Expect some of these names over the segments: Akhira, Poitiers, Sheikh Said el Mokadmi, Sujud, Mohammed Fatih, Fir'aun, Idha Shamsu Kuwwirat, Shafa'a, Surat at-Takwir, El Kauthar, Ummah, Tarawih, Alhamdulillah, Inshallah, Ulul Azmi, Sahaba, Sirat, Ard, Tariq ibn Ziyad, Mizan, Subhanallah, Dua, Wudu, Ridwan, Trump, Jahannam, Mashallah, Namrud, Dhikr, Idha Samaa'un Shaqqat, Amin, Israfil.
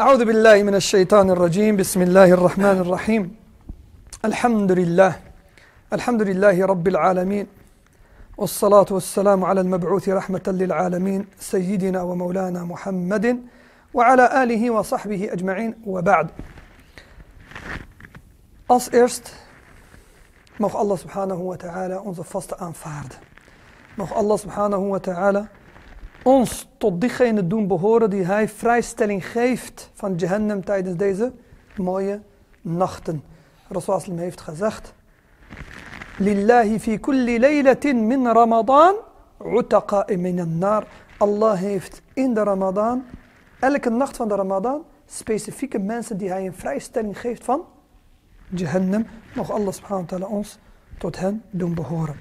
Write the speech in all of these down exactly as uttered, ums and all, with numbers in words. أعوذ بالله من الشيطان الرجيم بسم الله الرحمن الرحيم الحمد لله الحمد لله رب العالمين والصلاة والسلام على المبعوث رحمة للعالمين سيدنا ومولانا محمد وعلى آله وصحبه أجمعين وبعد. Als eerst mag Allah subhanahu wa ta'ala onze vasten aanvaarden. Mag Allah subhanahu wa ta'ala ons tot diegenen doen behoren die hij vrijstelling geeft van Jahannam tijdens deze mooie nachten. Rasul heeft gezegd: Lillahi fi kulli laylatin min Ramadan utaqa'i minan nar. Allah heeft in de Ramadan, elke nacht van de Ramadan, specifieke mensen die hij een vrijstelling geeft van Jahannam. Mag Allah subhanahu wa ta'ala ons tot hen doen behoren.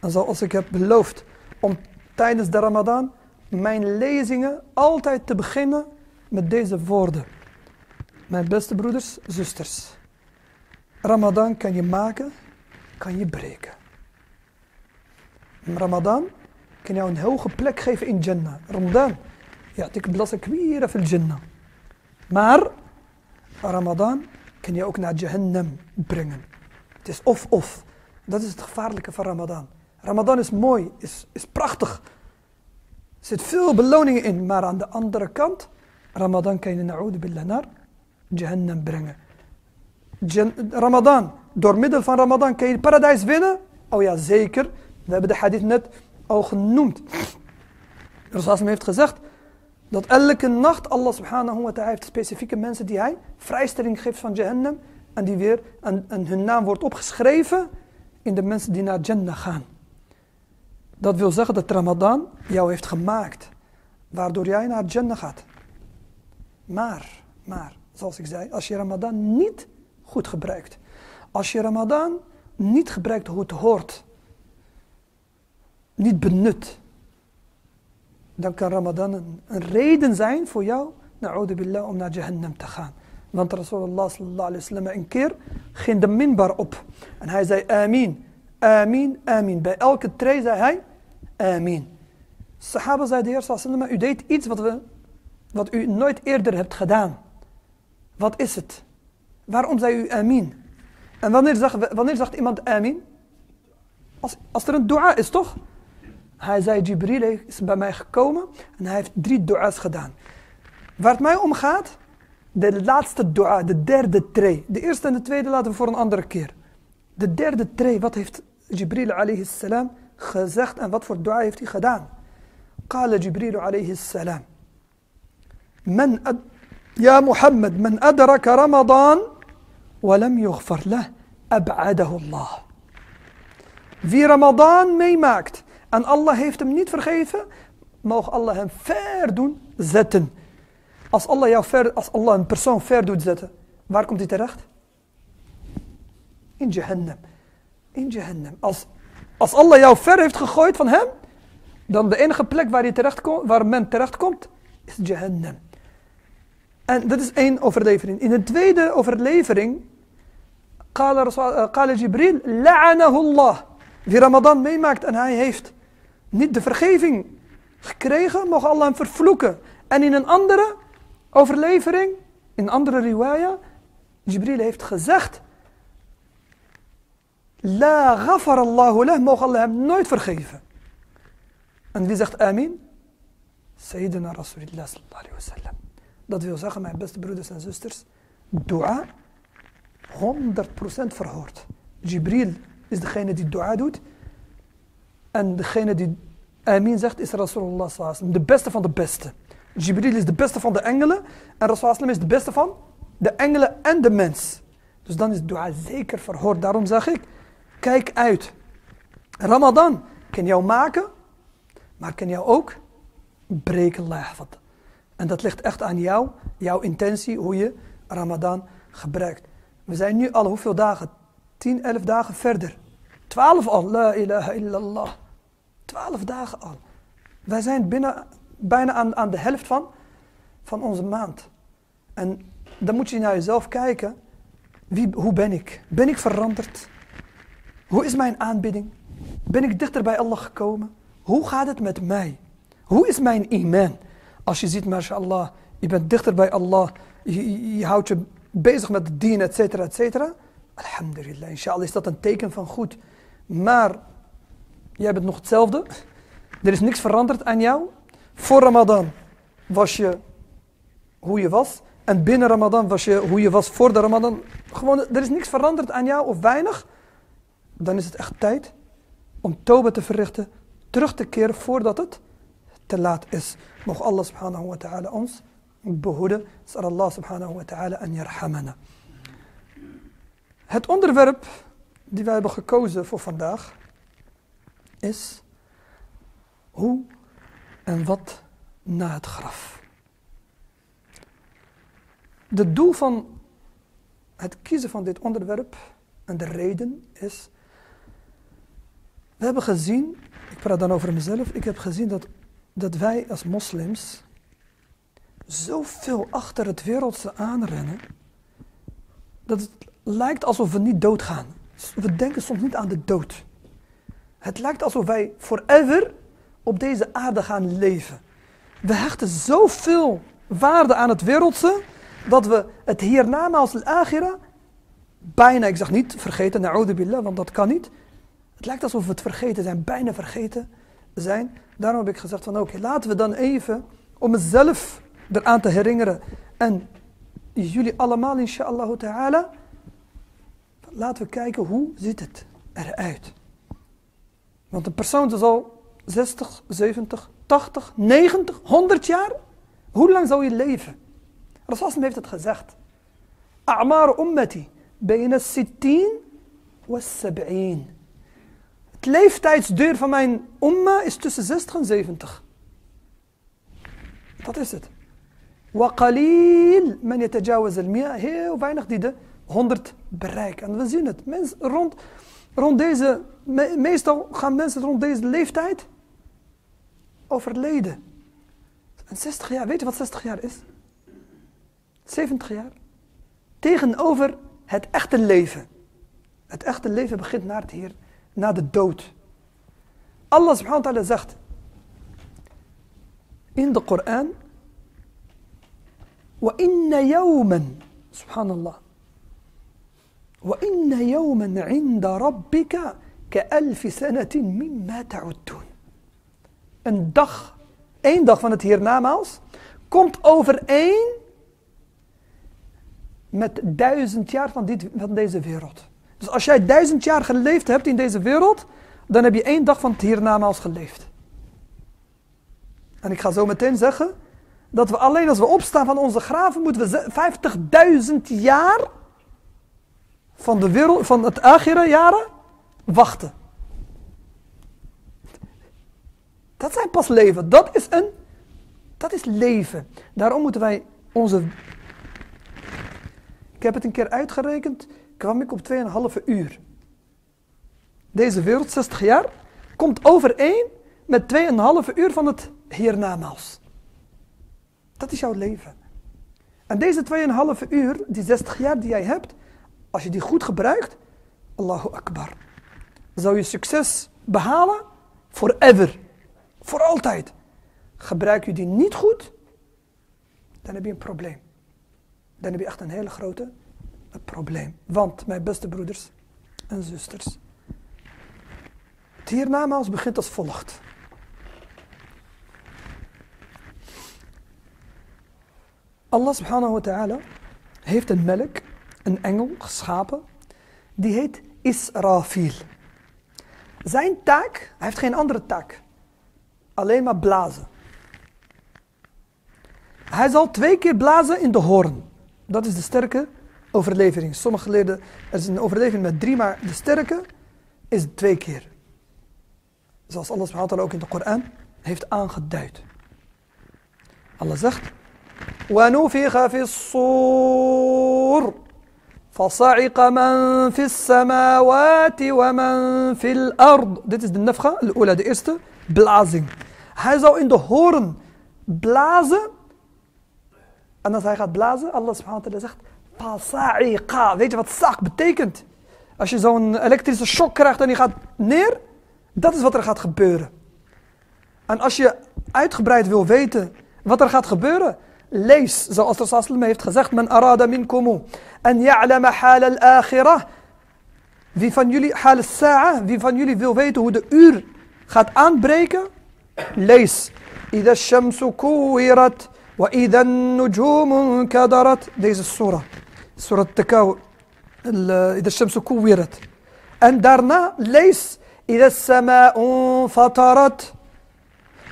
En zoals ik heb beloofd om tijdens de Ramadan mijn lezingen altijd te beginnen met deze woorden. Mijn beste broeders, zusters. Ramadan kan je maken, kan je breken. Ramadan kan jou een hoge plek geven in Jannah. Ramadan, ja, ik blas ik weer in Jannah. Maar Ramadan kan je ook naar Jahannam brengen. Het is of-of. Dat is het gevaarlijke van Ramadan. Ramadan is mooi, is, is prachtig. Er zit veel beloningen in, maar aan de andere kant, Ramadan kan je Na'udu billah naar Jahannam brengen. Jan, Ramadan, door middel van Ramadan kan je het paradijs winnen? Oh ja, zeker. We hebben de hadith net al genoemd. Rasul heeft gezegd dat elke nacht Allah subhanahu wa ta'ala heeft specifieke mensen die hij vrijstelling geeft van Jahannam. En die weer, en, en hun naam wordt opgeschreven in de mensen die naar Jannah gaan. Dat wil zeggen dat Ramadan jou heeft gemaakt, waardoor jij naar Jannah gaat. Maar, maar, zoals ik zei, als je Ramadan niet goed gebruikt, als je Ramadan niet gebruikt hoe het hoort, niet benut, dan kan Ramadan een, een reden zijn voor jou, na'udhu billah, om naar Jahannam te gaan. Want Rasulullah sallallahu alayhi wa sallam een keer ging de minbar op en hij zei Amin, Amin, Amin. Bij elke tree zei hij Amin. Sahaba zei de Heer sallallahu alayhi wa sallam, u deed iets wat, we, wat u nooit eerder hebt gedaan. Wat is het? Waarom zei u Amin? En wanneer zegt, wanneer zegt iemand Amin? Als, als er een dua is, toch? Hij zei, Jibril is bij mij gekomen en hij heeft drie dua's gedaan. Waar het mij om gaat, de laatste dua, de derde tree. De eerste en de tweede laten we voor een andere keer. De derde tree, wat heeft Jibril alayhi salam gezegd en wat voor dua heeft hij gedaan? Qala Jibril alayhi salam. Man ad, ja Mohammed, man adraka Ramadan, walam yughfar lah, ab'adahu Allah. Wie Ramadan meemaakt en Allah heeft hem niet vergeven, mag Allah hem ver doen zetten. Als Allah, jou ver, als Allah een persoon ver doet zetten, waar komt hij terecht? In Jahannam. In Jahannam. Als, als Allah jou ver heeft gegooid van hem, dan de enige plek waar, je terecht kom, waar men terechtkomt, is Jahannam. En dat is één overlevering. In de tweede overlevering, qala Jibril, la'anahullah. Wie Ramadan meemaakt en hij heeft niet de vergeving gekregen, mag Allah hem vervloeken. En in een andere overlevering, in een andere riwaya, Jibril heeft gezegd, la ghafar Allahu lah, mogen Allah hem nooit vergeven. En wie zegt Amin? Sayyidina Rasulullah sallallahu alayhi wa sallam. Dat wil zeggen, mijn beste broeders en zusters, dua honderd procent verhoord. Jibril is degene die dua doet. En degene die Amin zegt is Rasulullah sallallahu alayhi wa sallam, de beste van de beste. Jibril is de beste van de engelen. En Rasulullah is de beste van de engelen en de mens. Dus dan is dua zeker verhoord. Daarom zeg ik, kijk uit. Ramadan kan jou maken, maar kan jou ook breken. En dat ligt echt aan jou, jouw intentie, hoe je Ramadan gebruikt. We zijn nu al hoeveel dagen? tien, elf dagen verder. twaalf al. La ilaha illallah. twaalf dagen al. Wij zijn binnen, bijna aan, aan de helft van, van onze maand. En dan moet je naar jezelf kijken. Wie, hoe ben ik? Ben ik veranderd? Hoe is mijn aanbidding? Ben ik dichter bij Allah gekomen? Hoe gaat het met mij? Hoe is mijn iman? Als je ziet, mashallah, je bent dichter bij Allah. je, je houdt je bezig met de dien, et cetera, et cetera. Alhamdulillah, inshallah is dat een teken van goed. Maar jij bent nog hetzelfde. Er is niks veranderd aan jou. Voor Ramadan was je hoe je was. En binnen Ramadan was je hoe je was voor de Ramadan. Gewoon, er is niks veranderd aan jou of weinig. Dan is het echt tijd om toba te verrichten. Terug te keren voordat het te laat is. Mocht Allah subhanahu wa ta'ala ons behoeden. Zal Allah subhanahu wa ta'ala an yarhamana. Het onderwerp die wij hebben gekozen voor vandaag is hoe en wat na het graf. Het doel van het kiezen van dit onderwerp en de reden is, we hebben gezien, ik praat dan over mezelf, ik heb gezien dat, dat wij als moslims zoveel achter het wereldse aanrennen, dat het lijkt alsof we niet doodgaan. We denken soms niet aan de dood. Het lijkt alsof wij forever op deze aarde gaan leven. We hechten zoveel waarde aan het wereldse, dat we het hiernamaals als Akhira bijna, ik zeg niet, vergeten, na'udu billah, want dat kan niet. Het lijkt alsof we het vergeten zijn, bijna vergeten zijn. Daarom heb ik gezegd van oké, okay, laten we dan even, om mezelf eraan te herinneren. En jullie allemaal, inshallah ta'ala, laten we kijken hoe ziet het eruit. Want een persoon is al zestig, zeventig, tachtig, negentig, honderd jaar. Hoe lang zou je leven? Rasul heeft het gezegd. A'mar ummati bayna sittin wa sab'in. Het leeftijdsduur van mijn umma is tussen zestig en zeventig. Dat is het. Wa qalil man yatajawaz al-mi'a. Heel weinig die de honderd bereiken. En we zien het. Mensen rond, rond deze, me, meestal gaan mensen rond deze leeftijd overleden. En zestig jaar, weet je wat zestig jaar is? zeventig jaar. Tegenover het echte leven. Het echte leven begint na het hier, na de dood. Allah subhanahu wa ta'ala zegt in de Koran: wa inna yawman, subhanallah, wa inna yawman 'inda rabbika ka'alfi sanatin mimma ta'uddun. Een dag, één dag van het hiernamaals komt overeen met duizend jaar van, dit, van deze wereld. Dus als jij duizend jaar geleefd hebt in deze wereld, dan heb je één dag van het hiernamaals geleefd. En ik ga zo meteen zeggen dat we alleen als we opstaan van onze graven, moeten we vijftigduizend jaar van, de wereld, van het Akhira jaren wachten. Dat zijn pas leven. Dat is, een, dat is leven. Daarom moeten wij onze... Ik heb het een keer uitgerekend, kwam ik op tweeënhalve uur. Deze wereld, zestig jaar, komt overeen met tweeënhalve uur van het hiernamaals. Dat is jouw leven. En deze tweeënhalve uur, die zestig jaar die jij hebt, als je die goed gebruikt, Allahu Akbar, zou je succes behalen forever. Voor altijd. Gebruik je die niet goed, dan heb je een probleem. Dan heb je echt een hele grote een probleem. Want, mijn beste broeders en zusters, het hiernamaals begint als volgt. Allah subhanahu wa ta'ala heeft een melk, een engel, geschapen. Die heet Israfil. Zijn taak, hij heeft geen andere taak. Alleen maar blazen. Hij zal twee keer blazen in de hoorn. Dat is de sterke overlevering. Sommige leden, er is een overlevering met drie, maar de sterke is twee keer. Zoals Allah subhanahu wa ta'ala ook in de Koran heeft aangeduid. Allah zegt: وَنُفِخَ فِي الصُّورِ فَصَعِقَ مَنْ فِي السَّمَاوَاتِ وَمَنْ فِي الْأَرْضِ. Dit is de nafga, al-ula, de eerste blazing. Hij zal in de hoorn blazen. En als hij gaat blazen, Allah subhanahu wa ta'ala zegt: Fasa'iqa. Weet je wat sa'iq betekent? Als je zo'n elektrische shock krijgt en je gaat neer, dat is wat er gaat gebeuren. En als je uitgebreid wil weten wat er gaat gebeuren, Lees, zoals de Rasulullah heeft gezegd, men arada minkumu en ya'lama hal al-akhirah. Wie van jullie, hal al-sa'a, wie van jullie wil weten hoe de uur gaat aanbreken? Lees. Idha Shamsu Kuwwirat wa idha nujumun kadarat. Deze surah. Surat at-Takwir. Idha Shamsu Kuwwirat. En daarna lees. Idha Samaa'un Fatarat.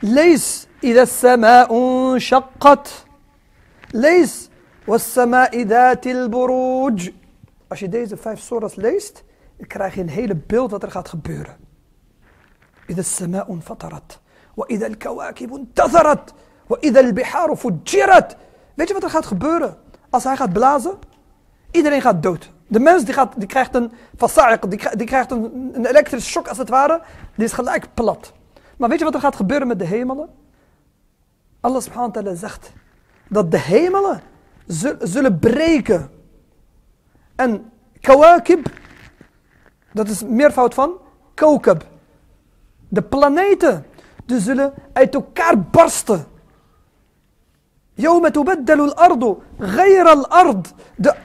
Lees. Idha Samaa'un Shaqqat. Lees. Was Samaa'i Zaatil Buruj. Als je deze vijf surahs leest, dan krijg je een hele beeld wat er gaat gebeuren. Idha Samaa'un Fatarat. وإذا الكواكب انتثرت وإذا البحار فجرت. Weet je wat er gaat gebeuren? Als hij gaat blazen, iedereen gaat dood. De mens die, gaat, die krijgt een fasa'iq, die, die krijgt een, een elektrische shock als het ware. Die is gelijk plat. Maar weet je wat er gaat gebeuren met de hemelen? Allah subhanahu wa ta'ala zegt dat de hemelen zullen breken. En kawakib, dat is meervoud van kawkab. De planeten. Dus zullen uit elkaar barsten. يَوْمَ تُبَدَّلُ الْأَرْضُ غَيْرَ الْأَرْض.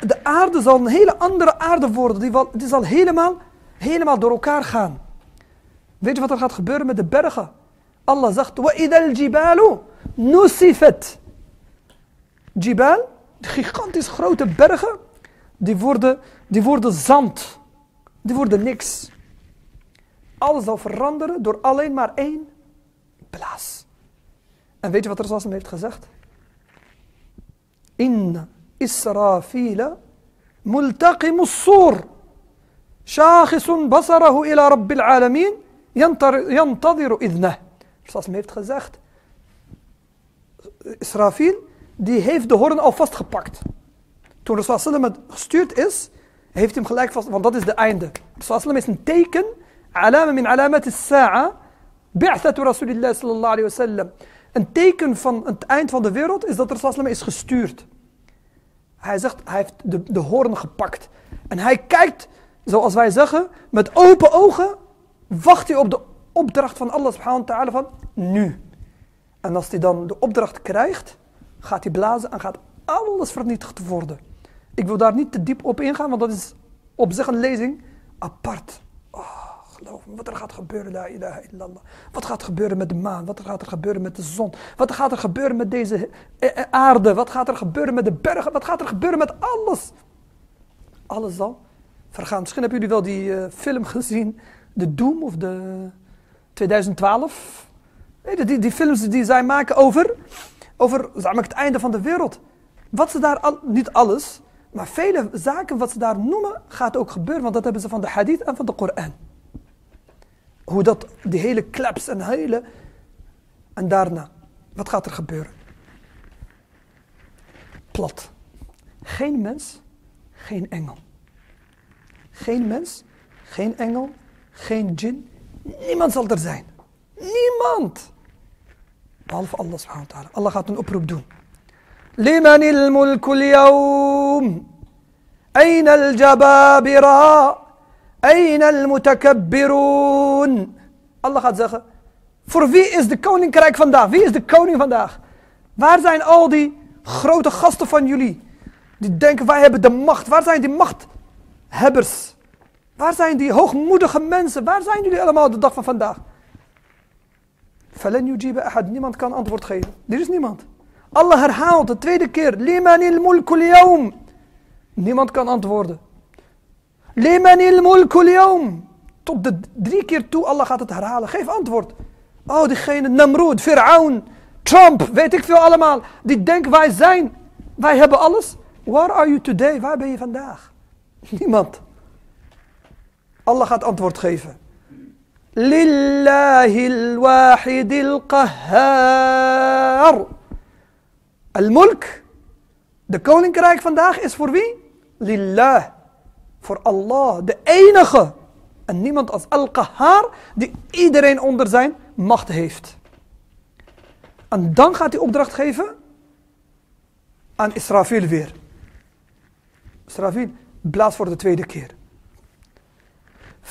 De aarde zal een hele andere aarde worden. Die, die zal helemaal, helemaal door elkaar gaan. Weet je wat er gaat gebeuren met de bergen? Allah zegt, وَإِذَا الْجِبَالُ نُسِفَتْ. Jibal, gigantisch grote bergen, die worden, die worden zand. Die worden niks. Alles zal veranderen door alleen maar één blaas. En weet je wat er zoals hem heeft gezegd? Inna Israfil multaqimus sur shakhisun basarahu ila rabbil alamin yantadiru idnah. Zoals hem heeft gezegd, Israfil die heeft de hoorn al vastgepakt. Toen de Rasulullah gestuurd is, heeft hem gelijk vast, want dat is de einde. De Rasulullah is een teken, alama min alamat as-sa'a. Bi'athatu Rasulillah sallallahu alayhi wa sallam. Een teken van het eind van de wereld is dat de Rasulullah is gestuurd. Hij zegt, hij heeft de, de hoorn gepakt. En hij kijkt, zoals wij zeggen, met open ogen, wacht hij op de opdracht van Allah subhanahu wa ta'ala van nu. En als hij dan de opdracht krijgt, gaat hij blazen en gaat alles vernietigd worden. Ik wil daar niet te diep op ingaan, want dat is op zich een lezing apart. Oh. Wat er gaat gebeuren, la ilaha illallah. Wat gaat er gebeuren met de maan? Wat gaat er gebeuren met de zon? Wat gaat er gebeuren met deze aarde? Wat gaat er gebeuren met de bergen? Wat gaat er gebeuren met alles? Alles zal vergaan. Misschien hebben jullie wel die uh, film gezien, de Doom of de twintig twaalf. Nee, die, die films die zij maken over, over het einde van de wereld. Wat ze daar, al, niet alles, maar vele zaken wat ze daar noemen, gaat ook gebeuren. Want dat hebben ze van de hadith en van de Koran. Hoe dat, die hele klaps en hele. En daarna, wat gaat er gebeuren? Plat. Geen mens, geen engel. Geen mens, geen engel, geen djinn. Niemand zal er zijn. Niemand. Behalve Allah subhanahu wa ta'ala. Allah gaat een oproep doen. Limanil mulkul yawm. Aina al-jababira. Aina al-mutakabbirun. Allah gaat zeggen, voor wie is de koninkrijk vandaag? Wie is de koning vandaag? Waar zijn al die grote gasten van jullie? Die denken, wij hebben de macht. Waar zijn die machthebbers? Waar zijn die hoogmoedige mensen? Waar zijn jullie allemaal de dag van vandaag? Falan yujiba ahad. Niemand kan antwoord geven. Er is niemand. Allah herhaalt de tweede keer. Limanil mulkul yawm. Niemand kan antwoorden. Limanil mulkul yawm. Tot de drie keer toe, Allah gaat het herhalen. Geef antwoord. Oh, diegene, Namrud, Fir'aun, Trump, weet ik veel allemaal. Die denken, wij zijn, wij hebben alles. Where are you today? Waar ben je vandaag? Niemand. Allah gaat antwoord geven. Lillahil wahidil qahhar. Al-mulk, de koninkrijk vandaag is voor wie? Lillah, voor Allah, de enige. En niemand als Al-Qahar die iedereen onder zijn macht heeft. En dan gaat hij opdracht geven aan Israfil weer. Israfil blaast voor de tweede keer.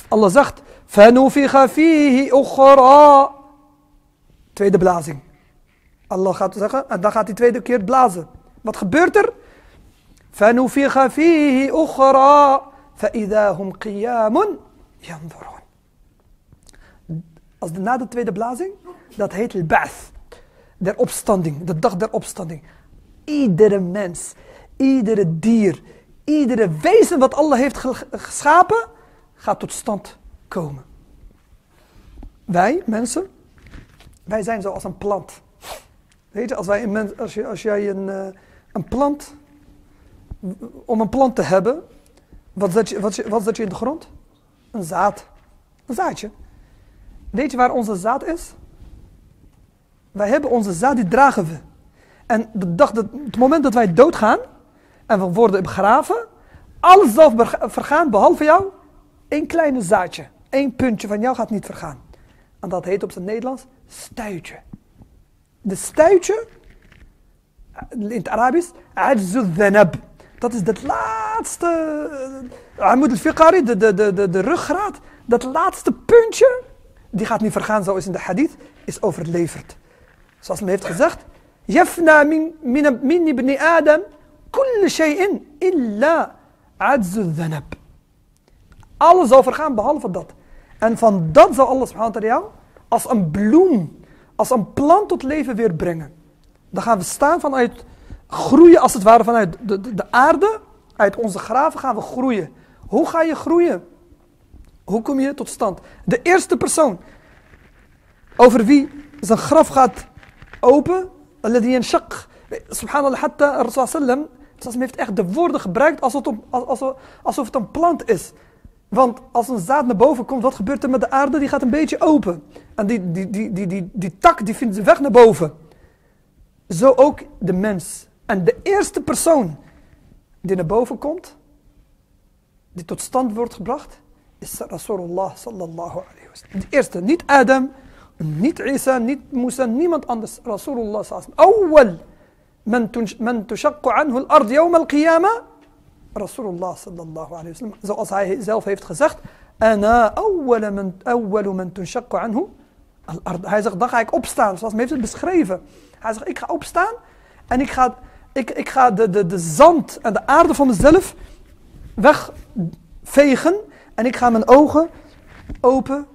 Allah zegt, فَنُفِخَ فِيهِ أُخْرَى. Tweede blazing. Allah gaat zeggen, en dan gaat hij tweede keer blazen. Wat gebeurt er? فَنُفِخَ فِيهِ أُخْرَى فَإِذَا هُمْ قِيَامٌ يَنْظُرُونَ. Als de, na de tweede blazing, dat heet al-ba'th, der opstanding, de dag der opstanding. Iedere mens, iedere dier, iedere wezen wat Allah heeft geschapen, gaat tot stand komen. Wij, mensen, wij zijn zoals een plant. Weet je, als, wij een mens, als, je, als jij een, een plant, om een plant te hebben, wat zet je, wat, wat zet je in de grond? Een zaad, een zaadje. Weet je waar onze zaad is? Wij hebben onze zaad, die dragen we. En de dag, de, het moment dat wij doodgaan en we worden begraven, alles zal vergaan behalve jou. Eén kleine zaadje, één puntje van jou gaat niet vergaan. En dat heet op zijn Nederlands stuitje. De stuitje, in het Arabisch, dat is dat laatste, de, de, de, de ruggraat, dat laatste puntje. Die gaat niet vergaan, zoals in de hadith is overleverd. Zoals men heeft gezegd: Jafna min, min, min ibn Adam, kull shay'in illa adzu dhanab. Alles zal vergaan behalve dat. En van dat zal Allah subhanahu wa ta'ala als een bloem, als een plant tot leven weer brengen. Dan gaan we staan vanuit, groeien als het ware vanuit de, de, de aarde, uit onze graven gaan we groeien. Hoe ga je groeien? Hoe kom je tot stand? De eerste persoon over wie zijn graf gaat open, alladhi yanshaq. Subhanallah, hatta Rasul sallam heeft echt de woorden gebruikt alsof het, alsof, alsof het een plant is. Want als een zaad naar boven komt, wat gebeurt er met de aarde? Die gaat een beetje open. En die, die, die, die, die, die tak die vindt zijn weg naar boven. Zo ook de mens. En de eerste persoon die naar boven komt, die tot stand wordt gebracht, is Rasulullah sallallahu alayhi wa sallam. De eerste, niet Adam, niet Isa, niet Musa, niemand anders. Rasulullah sallallahu alayhi wa sallam. Awwal man tushaqqu anhu al-ard yawm al-qiyamah. Rasulullah sallallahu alayhi wa sallam. Zoals hij zelf heeft gezegd. Ana awwal man, awwal man tushaqqu anhu al-ard. Hij zegt, dan ga ik opstaan. Zoals men heeft het beschreven. Hij zegt, ik ga opstaan en ik ga, ik, ik ga de, de, de zand en de aarde van mezelf wegvegen. En ik ga mijn ogen open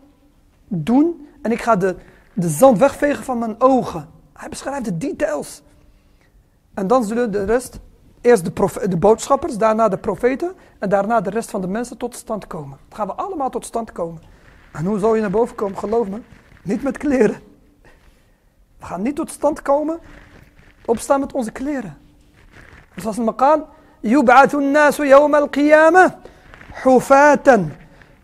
doen. En ik ga de, de zand wegvegen van mijn ogen. Hij beschrijft de details. En dan zullen de rest, eerst de, profe, de boodschappers, daarna de profeten. En daarna de rest van de mensen tot stand komen. Dan gaan we allemaal tot stand komen. En hoe zal je naar boven komen? Geloof me, niet met kleren. We gaan niet tot stand komen, opstaan met onze kleren. Zoals het maqaal, yub'athun nasu yawm al-qiyamah. Hufatan,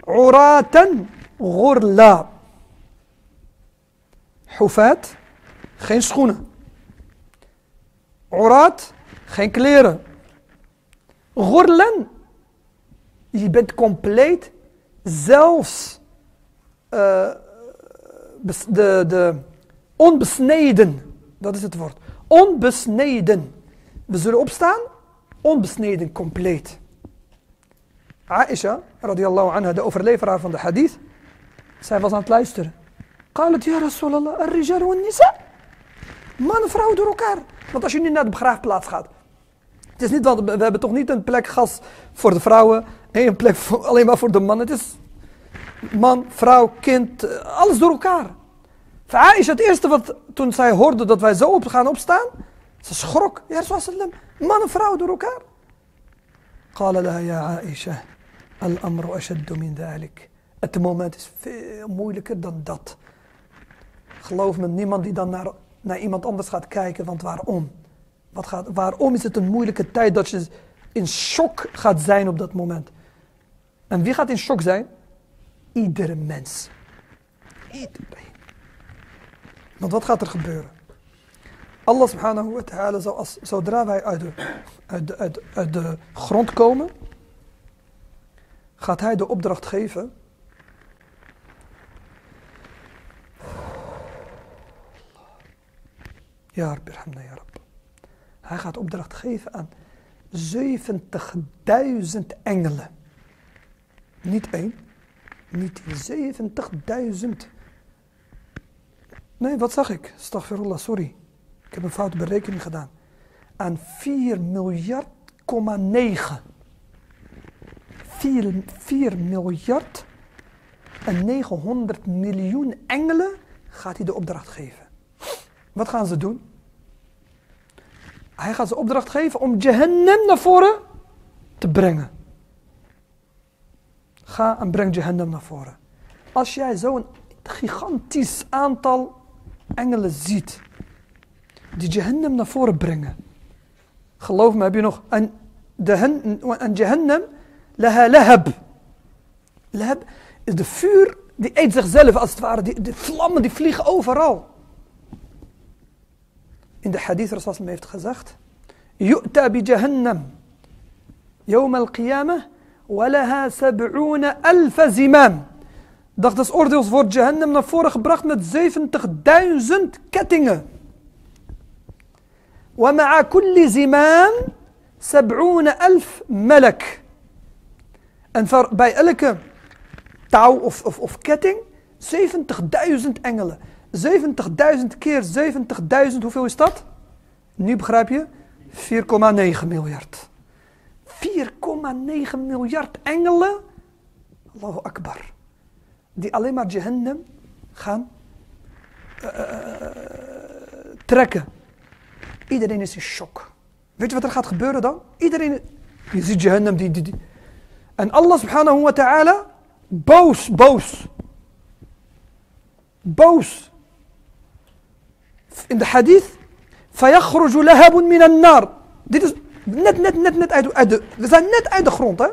uratan, ghurla. Hufat, geen schoenen. Urat, geen kleren. Ghurlan, je bent compleet. Zelfs uh, de, de onbesneden, dat is het woord. Onbesneden. We zullen opstaan, onbesneden, compleet. Aisha, radiyallahu anha, de overleveraar van de hadith, zij was aan het luisteren. Qalat, ya Rasulallah, ar-rijal wa nisa. Man en vrouw door elkaar. Want als je nu naar de begraafplaats gaat, het is niet, want we hebben toch niet een plek gas voor de vrouwen, en een plek voor, alleen maar voor de mannen. Het is man, vrouw, kind, alles door elkaar. Voor Aisha, het eerste wat, toen zij hoorde dat wij zo op gaan opstaan, ze schrok. Ya Rasulallah, man en vrouw door elkaar. Qala laha, ya Aisha. Al-amru ashaddu min dhalik. Het moment is veel moeilijker dan dat. Geloof me, niemand die dan naar, naar iemand anders gaat kijken, want waarom? Wat gaat, waarom is het een moeilijke tijd dat je in shock gaat zijn op dat moment? En wie gaat in shock zijn? Iedere mens. Iedereen. Want wat gaat er gebeuren? Allah subhanahu wa ta'ala, zoals, zodra wij uit de, uit, de, uit, de, uit de grond komen, gaat hij de opdracht geven. Ja, Rabbi, ja, Rabbi. Hij gaat opdracht geven aan zeventigduizend engelen. Niet één, niet zeventigduizend. Nee, wat zag ik? Astaghfirullah, sorry. Ik heb een foute berekening gedaan. Aan vier miljard komma negen. vier miljard en negenhonderd miljoen engelen gaat hij de opdracht geven. Wat gaan ze doen? Hij gaat ze opdracht geven om Jahannam naar voren te brengen. Ga en breng Jahannam naar voren. Als jij zo'n gigantisch aantal engelen ziet die Jahannam naar voren brengen. Geloof me, heb je nog een, een Jahannam laha lahab. Lahab is de vuur, die eet zichzelf als het ware. Die, die vlammen die vliegen overal. In de hadith Rasulullah heeft gezegd: Yu'ta bi Jahannam yawm al-qiyamah wa laha sab'una alf zimam. Dag des oordeels wordt Jahannam naar voren gebracht met zeventigduizend kettingen. Wa ma'a kulli zimam sab'una alf malak. En bij elke touw of, of, of ketting zeventigduizend engelen. zeventigduizend keer zeventigduizend, hoeveel is dat? Nu begrijp je, vier komma negen miljard. vier komma negen miljard engelen, Allahu Akbar, die alleen maar Jahannam gaan uh, trekken. Iedereen is in shock. Weet je wat er gaat gebeuren dan? Iedereen, je ziet Jahannam die... die, die. En Allah subhanahu wa ta'ala, boos, boos. Boos. In de hadith, فَيَخْرُجُ لَهَبٌ مِنَ النَّارِ. Dit is net, net, net, net uit, uit de... We zijn net uit de grond, hè.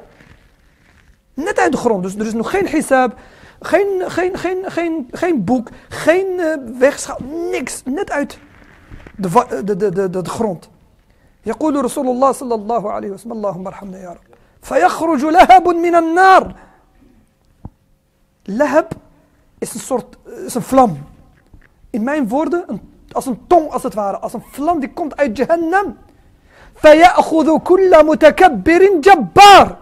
Net uit de grond. Dus er is nog geen hisab, geen, geen, geen, geen, geen boek, geen uh, wegschaal, niks. Net uit de, de, de, de, de, de grond. يَقُولُ رَسُولُ اللَّهِ صَلَّى اللَّهُ عَلَيْهِ وَسَلَّمَ اللَّهُمَّ ارْحَمْنَا يَا رَبِّ. فَيَخْرُجُ لَهَبٌ مِنَ النَّارِ. Lahab is een soort, is een vlam. In mijn woorden, een, als een tong als het ware. Als een vlam die komt uit Jahannam. فَيَأْخُذُ كُلَّ مُتَكَبِّرٍ جَبَّارٍ.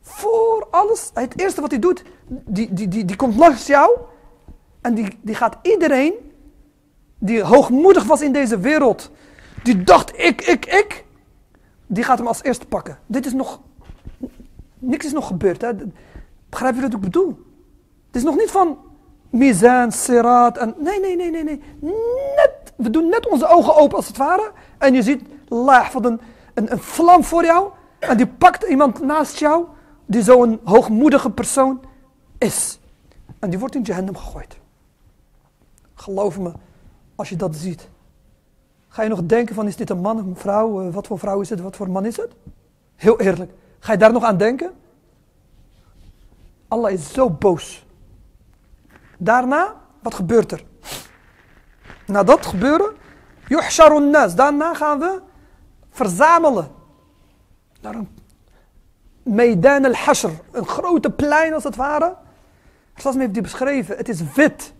Voor alles, het eerste wat hij doet, die, die, die, die komt langs jou. En die, die gaat iedereen, die hoogmoedig was in deze wereld, die dacht ik, ik, ik, die gaat hem als eerste pakken. Dit is nog, niks is nog gebeurd. Hè? Begrijp je wat ik bedoel? Het is nog niet van Mizan, Sirat en... Nee, nee, nee, nee, nee. Net, we doen net onze ogen open als het ware. En je ziet laag van een, een, een vlam voor jou. En die pakt iemand naast jou die zo'n hoogmoedige persoon is. En die wordt in Jahannam gegooid. Geloof me, als je dat ziet. Ga je nog denken van, is dit een man of een vrouw? Wat voor vrouw is het? Wat voor man is het? Heel eerlijk. Ga je daar nog aan denken? Allah is zo boos. Daarna, wat gebeurt er? Na dat gebeuren, yuhsharun nas. Daarna gaan we verzamelen. Naar een meidan al-hashr. Een grote plein als het ware. Zoals men heeft die beschreven. Het is wit.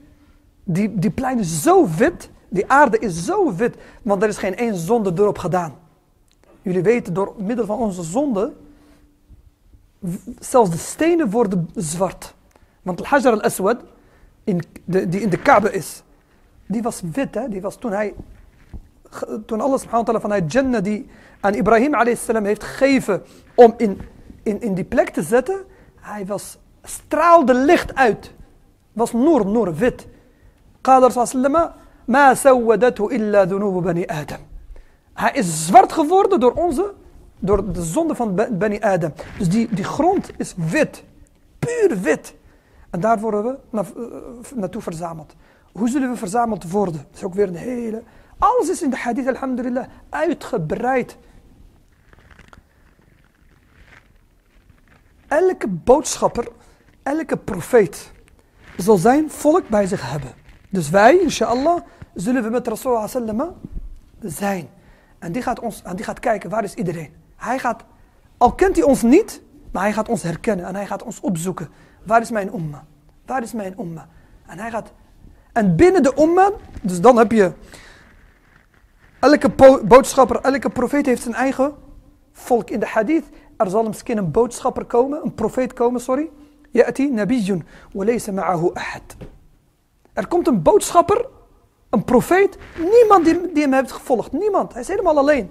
Die, die plein is zo wit. Die aarde is zo wit. Want er is geen één zonde erop gedaan. Jullie weten, door middel van onze zonde, zelfs de stenen worden zwart. Want al-hajar al-aswad, In de, die in de Kaaba is. Die was wit, hè? Die was toen hij, toen Allah subhanahu wa ta'ala vanuit Jannah die aan Ibrahim alayhis salam heeft gegeven om in, in, in die plek te zetten, hij was, straalde licht uit. Was noor, noor, wit. Qala rasulullah, ma sawadathu illa dunubu bani Adam. Hij is zwart geworden door onze, door de zonde van bani Adam. Dus die, die grond is wit. Puur wit. En daar worden we na, uh, naartoe verzameld. Hoe zullen we verzameld worden? Dat is ook weer een hele... Alles is in de hadith, alhamdulillah, uitgebreid. Elke boodschapper, elke profeet zal zijn volk bij zich hebben. Dus wij, inshallah, zullen we met Rasulullah sallam zijn. En die gaat ons, en die gaat kijken, waar is iedereen? Hij gaat, al kent hij ons niet, maar hij gaat ons herkennen en hij gaat ons opzoeken. Waar is mijn ummah? Waar is mijn ummah? En hij gaat... En binnen de ummah, dus dan heb je... Elke boodschapper, elke profeet heeft zijn eigen volk. In de hadith, er zal misschien een boodschapper komen, een profeet komen, sorry. Ya'ti nabiyyun wa laysa ma'ahu ahad. Er komt een boodschapper Een profeet, niemand die, die hem heeft gevolgd. Niemand, hij is helemaal alleen.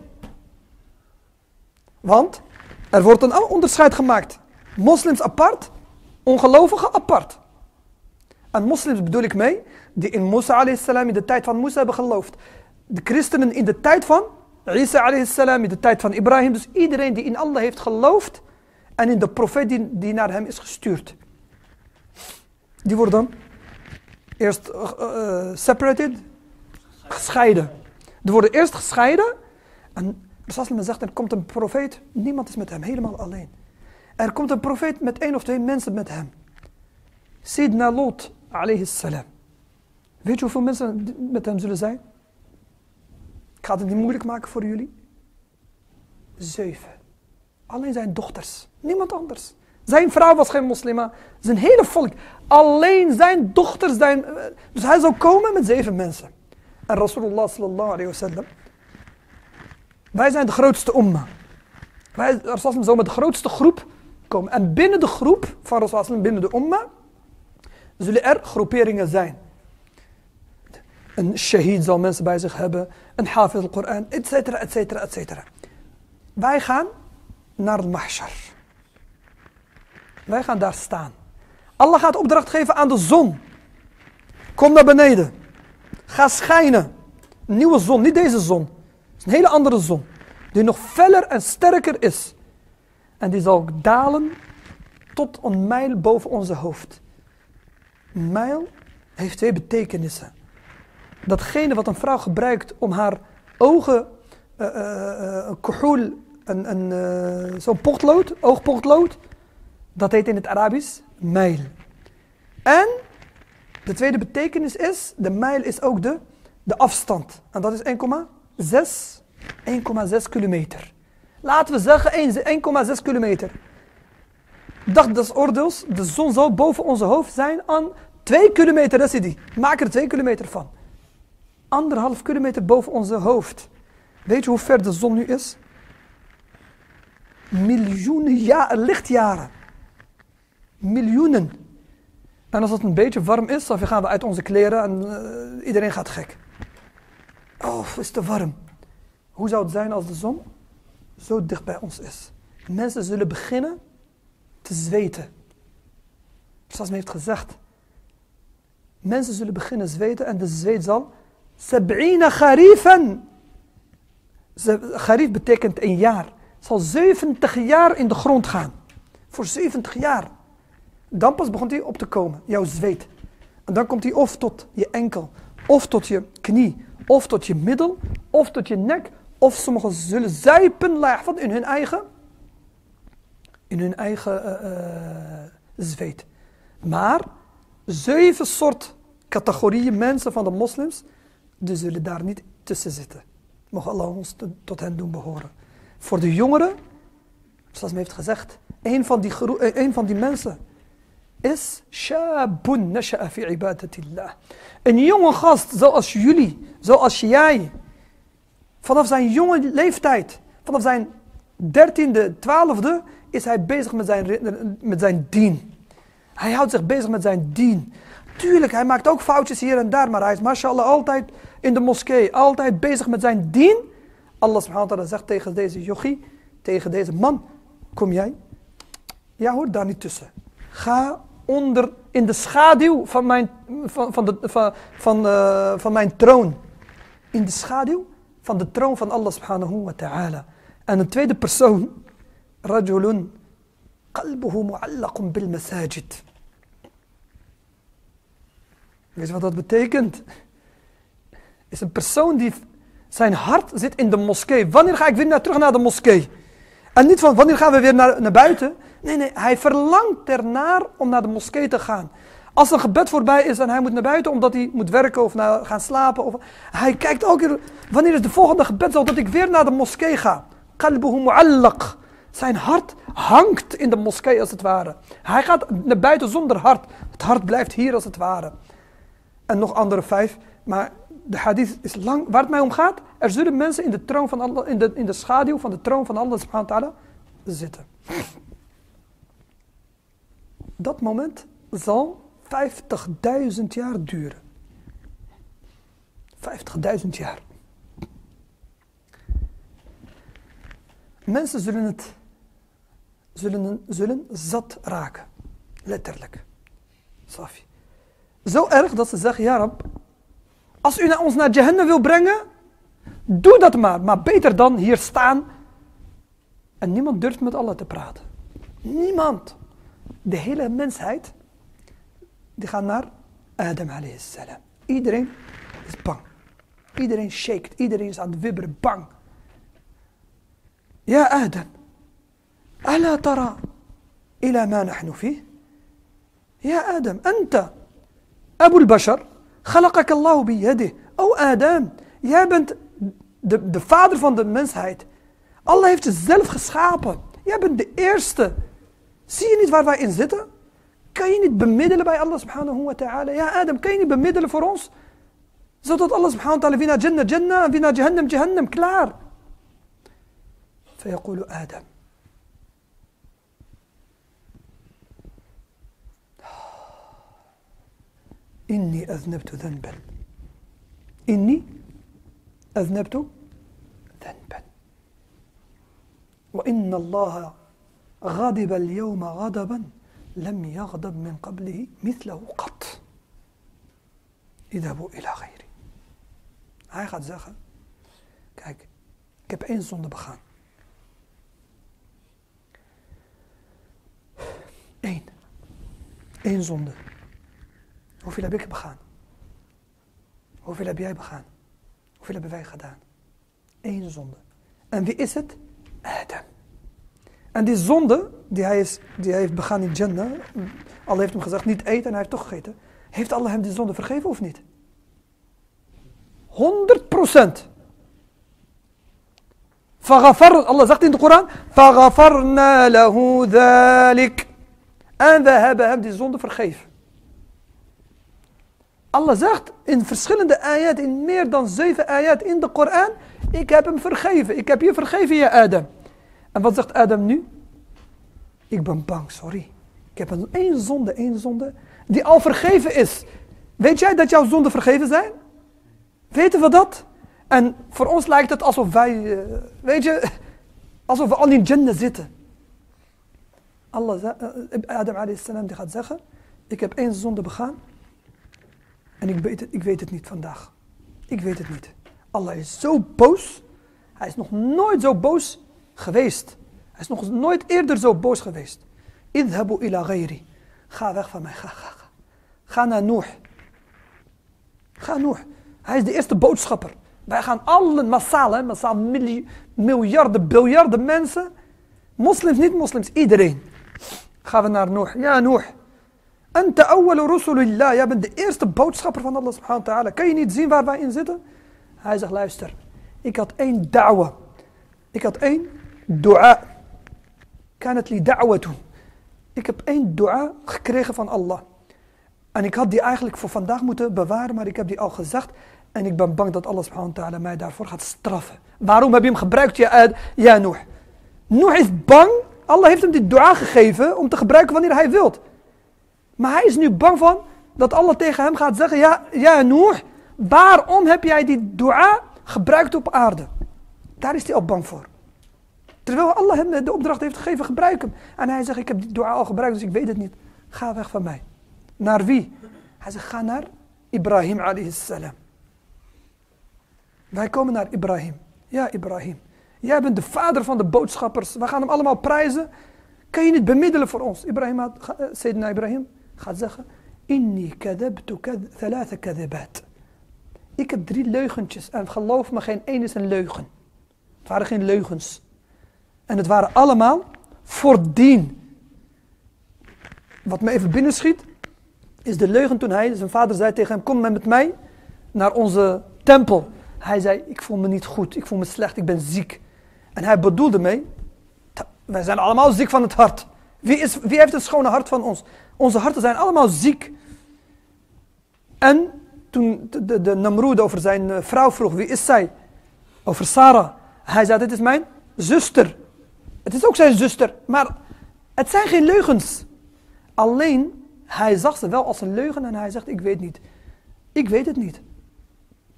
Want er wordt een onderscheid gemaakt. Moslims apart, ongelovigen apart. En moslims bedoel ik mee, die in Musa alayhis salam, in de tijd van Musa hebben geloofd. De christenen in de tijd van Isa alayhis salam, in de tijd van Ibrahim. Dus iedereen die in Allah heeft geloofd en in de profeet die, die naar hem is gestuurd. Die wordt dan eerst uh, uh, separated, gescheiden. Die worden eerst gescheiden en Rasulullah zegt, er komt een profeet, niemand is met hem, helemaal alleen. Er komt een profeet met één of twee mensen met hem. Sidna Lot, alayhi salam. Weet je hoeveel mensen met hem zullen zijn? Ik ga het niet moeilijk maken voor jullie. Zeven. Alleen zijn dochters, niemand anders. Zijn vrouw was geen moslima, zijn hele volk. Alleen zijn dochters zijn... Dus hij zou komen met zeven mensen. En Rasulullah sallallahu alayhi wa sallam. Wij zijn de grootste ummah. Wij, Rasulullah zou met de grootste groep komen. En binnen de groep van Rasulullah, binnen de ummah, zullen er groeperingen zijn. Een shahid zal mensen bij zich hebben. Een hafiz al-Quran, et cetera, et cetera, et cetera. Wij gaan naar de mahshar. Wij gaan daar staan. Allah gaat opdracht geven aan de zon. Kom naar beneden. Ga schijnen. Een nieuwe zon, niet deze zon. Het is een hele andere zon. Die nog feller en sterker is. En die zal dalen tot een mijl boven onze hoofd. Een mijl heeft twee betekenissen. Datgene wat een vrouw gebruikt om haar ogen, uh, uh, uh, kuhul, een, een, uh, zo'n potlood, oogpotlood. Dat heet in het Arabisch mijl. En de tweede betekenis is, de mijl is ook de, de afstand. En dat is één komma zes kilometer. Laten we zeggen één komma zes kilometer. Dag des oordeels, de zon zal boven onze hoofd zijn aan twee kilometer, dat is die. Maak er twee kilometer van. Anderhalf kilometer boven onze hoofd. Weet je hoe ver de zon nu is? Miljoenen jaar, lichtjaren. Miljoenen. En als het een beetje warm is, dan gaan we uit onze kleren en uh, iedereen gaat gek. Oh, is het te warm. Hoe zou het zijn als de zon zo dicht bij ons is? Mensen zullen beginnen te zweten. Zoals men heeft gezegd. Mensen zullen beginnen zweten en de zweet zal... Sab'ina kharifan. Kharif betekent een jaar. Het zal zeventig jaar in de grond gaan. Voor zeventig jaar. Dan pas begint hij op te komen, jouw zweet. En dan komt hij of tot je enkel, of tot je knie, of tot je middel, of tot je nek. Of sommigen zullen zuipen laag van in hun eigen, in hun eigen uh, uh, zweet. Maar zeven soort categorieën mensen van de moslims, die zullen daar niet tussen zitten. Mocht Allah ons te, tot hen doen behoren. Voor de jongeren, zoals men heeft gezegd, een van die, een van die mensen... is shabun nasha'a fi ibadatillah. Een jonge gast zoals jullie, zoals jij, vanaf zijn jonge leeftijd, vanaf zijn dertiende, twaalfde, is hij bezig met zijn, met zijn dien. Hij houdt zich bezig met zijn dien. Tuurlijk, hij maakt ook foutjes hier en daar, maar hij is mashallah altijd in de moskee, altijd bezig met zijn dien. Allah subhanahu wa ta'ala zegt tegen deze yogi, tegen deze man, kom jij? Jij hoort daar niet tussen. Ga onder in de schaduw van mijn, van, van de, van, van, uh, van mijn troon. In de schaduw van de troon van Allah subhanahu wa ta'ala. En een tweede persoon. Rajulun qalbuhu mu'allaqun bil masajid. Weet je wat dat betekent? Is een persoon die zijn hart zit in de moskee. Wanneer ga ik weer naar, terug naar de moskee? En niet van wanneer gaan we weer naar, naar buiten? Nee, nee, hij verlangt ernaar om naar de moskee te gaan. Als een gebed voorbij is en hij moet naar buiten omdat hij moet werken of naar, gaan slapen. Of, hij kijkt ook weer, wanneer is de volgende gebed zodat ik weer naar de moskee ga? Qalbuhu mu'allaq. Zijn hart hangt in de moskee als het ware. Hij gaat naar buiten zonder hart. Het hart blijft hier als het ware. En nog andere vijf, maar de hadith is lang. Waar het mij om gaat, er zullen mensen in de, troon van Allah, in de, in de schaduw van de troon van Allah subhanahu wa ta'ala zitten. Dat moment zal vijftigduizend jaar duren. vijftigduizend jaar. Mensen zullen het zullen, zullen zat raken. Letterlijk. Safi. Zo erg dat ze zeggen, ja Rab, als u naar ons naar Jahannam wil brengen, doe dat maar. Maar beter dan hier staan. En niemand durft met Allah te praten. Niemand. De hele mensheid, die gaat naar Adam alayhi salam. Iedereen is bang. Iedereen shaked. Iedereen is aan het wibberen. Bang. Ja Adam. Ala tara ila ma nahnu fi. Ja Adam. Anta. Abu al-Bashar. Khalaqaka Allahu biyadih. O Adam. Jij bent de, de vader van de mensheid. Allah heeft je zelf geschapen. Jij bent de eerste. Zie je niet waar wij in zitten? Kan je niet bemiddelen bij Allah subhanahu wa ta'ala? Ja Adam, kan je niet bemiddelen voor ons? Zodat Allah subhanahu wa ta'ala, wie naar Jannah, Jannah, wie naar Jahannam, Jahannam, klaar. Fayaqulu Adam. Inni aznabtu dhanban. Inni aznabtu dhanban. Wa inna Allah ghadiba al-yawma ghadaban. لم يغضب من قبله مثله قط اذهبوا الى غيري. Hij gaat zeggen, kijk, ik heb één zonde begaan. Eén. Eén zonde. Hoeveel heb ik begaan? Hoeveel heb jij begaan? Hoeveel hebben wij gedaan? Eén zonde. En wie is het? Adam. En die zonde die hij, is, die hij heeft begaan in Jannah, Allah heeft hem gezegd niet eten en hij heeft toch gegeten. Heeft Allah hem die zonde vergeven of niet? honderd procent. Allah zegt in de Koran, فَغَفَرْنَا لَهُ ذَلِكَ. En we hebben hem die zonde vergeven. Allah zegt in verschillende ayat, in meer dan zeven ayat in de Koran, ik heb hem vergeven, ik heb je vergeven, je Adam. En wat zegt Adam nu? Ik ben bang, sorry. Ik heb een één zonde, één zonde, die al vergeven is. Weet jij dat jouw zonden vergeven zijn? Weten we dat? En voor ons lijkt het alsof wij, weet je, alsof we al in Jannah zitten. Allah, Adam alayhi salam, die gaat zeggen, ik heb één zonde begaan. En ik weet, het, ik weet het niet vandaag. Ik weet het niet. Allah is zo boos. Hij is nog nooit zo boos geweest. Hij is nog nooit eerder zo boos geweest. Idhabu ila ghairi. Ga weg van mij. Ga, ga, ga. Ga naar Noeh. Ga Noeh. Hij is de eerste boodschapper. Wij gaan allen massaal, hè, massaal miljoen, miljarden, biljarden mensen. Moslims, niet-moslims, iedereen. Gaan we naar Noeh. Ja, Noeh. Anta awwalu rusulillah. Jij bent de eerste boodschapper van Allah subhanahu wa ta'ala. Kan je niet zien waar wij in zitten? Hij zegt, luister. Ik had één da'wa. Ik had één dua. Kanat li da'watun. Ik heb één dua gekregen van Allah. En ik had die eigenlijk voor vandaag moeten bewaren, maar ik heb die al gezegd. En ik ben bang dat Allah subhanahu wa ta'ala mij daarvoor gaat straffen. Waarom heb je hem gebruikt, ja, ja Noeh? Noeh is bang. Allah heeft hem die dua gegeven om te gebruiken wanneer hij wilt. Maar hij is nu bang van dat Allah tegen hem gaat zeggen, ja, ja Noeh, waarom heb jij die dua gebruikt op aarde? Daar is hij al bang voor. Terwijl Allah hem de opdracht heeft gegeven, gebruik hem. En hij zegt, ik heb die dua al gebruikt, dus ik weet het niet. Ga weg van mij. Naar wie? Hij zegt, ga naar Ibrahim alayhi salam. Wij komen naar Ibrahim. Ja, Ibrahim. Jij bent de vader van de boodschappers. We gaan hem allemaal prijzen. Kan je niet bemiddelen voor ons? Ibrahim had, Sayyidina Ibrahim gaat zeggen, Inni kadabtu thalatha kadabat. Ik heb drie leugentjes en geloof me, geen één is een leugen. Het waren geen leugens. En het waren allemaal voordien. Wat me even binnenschiet, is de leugen toen hij, zijn vader zei tegen hem, kom maar met mij naar onze tempel. Hij zei, ik voel me niet goed, ik voel me slecht, ik ben ziek. En hij bedoelde mee, wij zijn allemaal ziek van het hart. Wie, is, wie heeft het schone hart van ons? Onze harten zijn allemaal ziek. En toen de, de, de Namrud over zijn vrouw vroeg, wie is zij? Over Sarah. Hij zei, dit is mijn zuster. Het is ook zijn zuster, maar het zijn geen leugens. Alleen, hij zag ze wel als een leugen en hij zegt, ik weet niet. Ik weet het niet.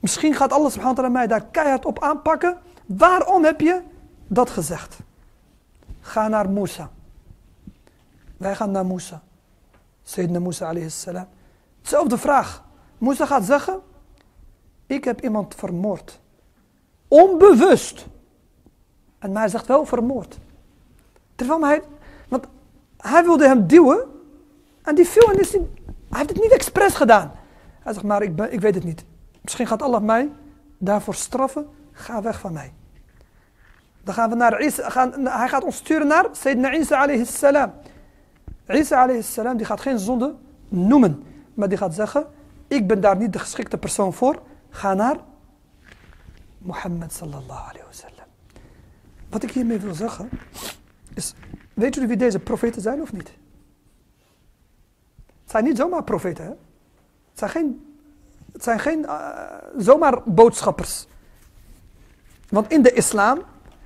Misschien gaat Allah subhanahu wa ta'ala mij daar keihard op aanpakken. Waarom heb je dat gezegd? Ga naar Musa. Wij gaan naar Musa. Sayyidina Musa alayhi salam. Hetzelfde vraag. Musa gaat zeggen, ik heb iemand vermoord. Onbewust. En maar hij zegt wel vermoord. Terwijl hij, want hij wilde hem duwen. En die viel en is die, hij heeft het niet expres gedaan. Hij zegt, maar ik, ben, ik weet het niet. Misschien gaat Allah mij daarvoor straffen. Ga weg van mij. Dan gaan we naar Isa, gaan, hij gaat ons sturen naar Sayyidina Isa alayhi salam. Isa alayhi salam die gaat geen zonde noemen. Maar die gaat zeggen, ik ben daar niet de geschikte persoon voor. Ga naar Mohammed sallallahu alayhi wa sallam. Wat ik hiermee wil zeggen is, weet jullie wie deze profeten zijn of niet? Het zijn niet zomaar profeten, hè? Het zijn geen, het zijn geen uh, zomaar boodschappers. Want in de islam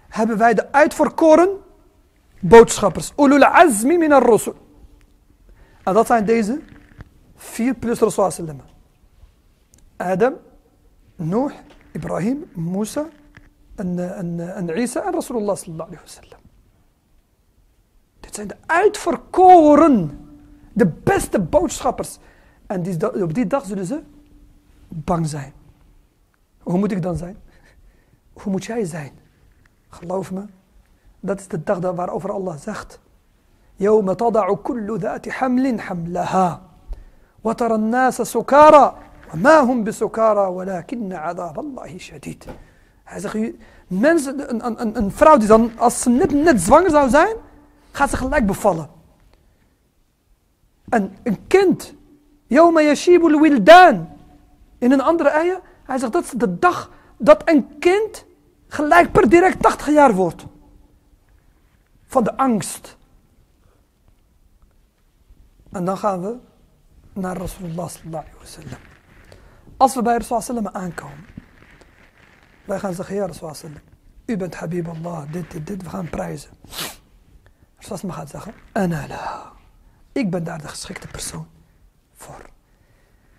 hebben wij de uitverkoren boodschappers. Ulul azmi min ar-rusul. En dat zijn deze vier plus Rasul sallam. Adam, Noah, Ibrahim, Musa en, en, en Isa en Rasulullah sallallahu alayhi wa sallam. Dit zijn de uitverkoren, de beste boodschappers. En die, op die dag zullen ze bang zijn. Hoe moet ik dan zijn? Hoe moet jij zijn? Geloof me, dat is de dag waarover Allah zegt: يَوْمَ تَضَعُ كُلُّ ذَاتِ حَمْلٍ حَمْلَهَا وَتَرَى النَّاسَ سُكَارَى وَمَا هُمْ بِسُكَارَى وَلَكِنَّ عَذَابَ اللَّهِ شَدِيد. Hij zegt, mensen, een, een, een vrouw die dan, als ze net, net zwanger zou zijn, gaat ze gelijk bevallen. En een kind, يَوْمَ يَشِيبُ الْوِلْدَانِ. In een andere ayah, hij zegt, dat is de dag dat een kind gelijk per direct tachtig jaar wordt. Van de angst. En dan gaan we naar Rasulullah sallallahu alayhi wa sallam. Als we bij Rasulullah sallallahu alayhi wa sallam aankomen. Wij gaan zeggen, ja Rasulullah sallallahu alayhi wa sallam. U bent Habib Allah, dit, dit, dit. We gaan prijzen. Rasulullah gaat zeggen, ana la. Ik ben daar de geschikte persoon voor.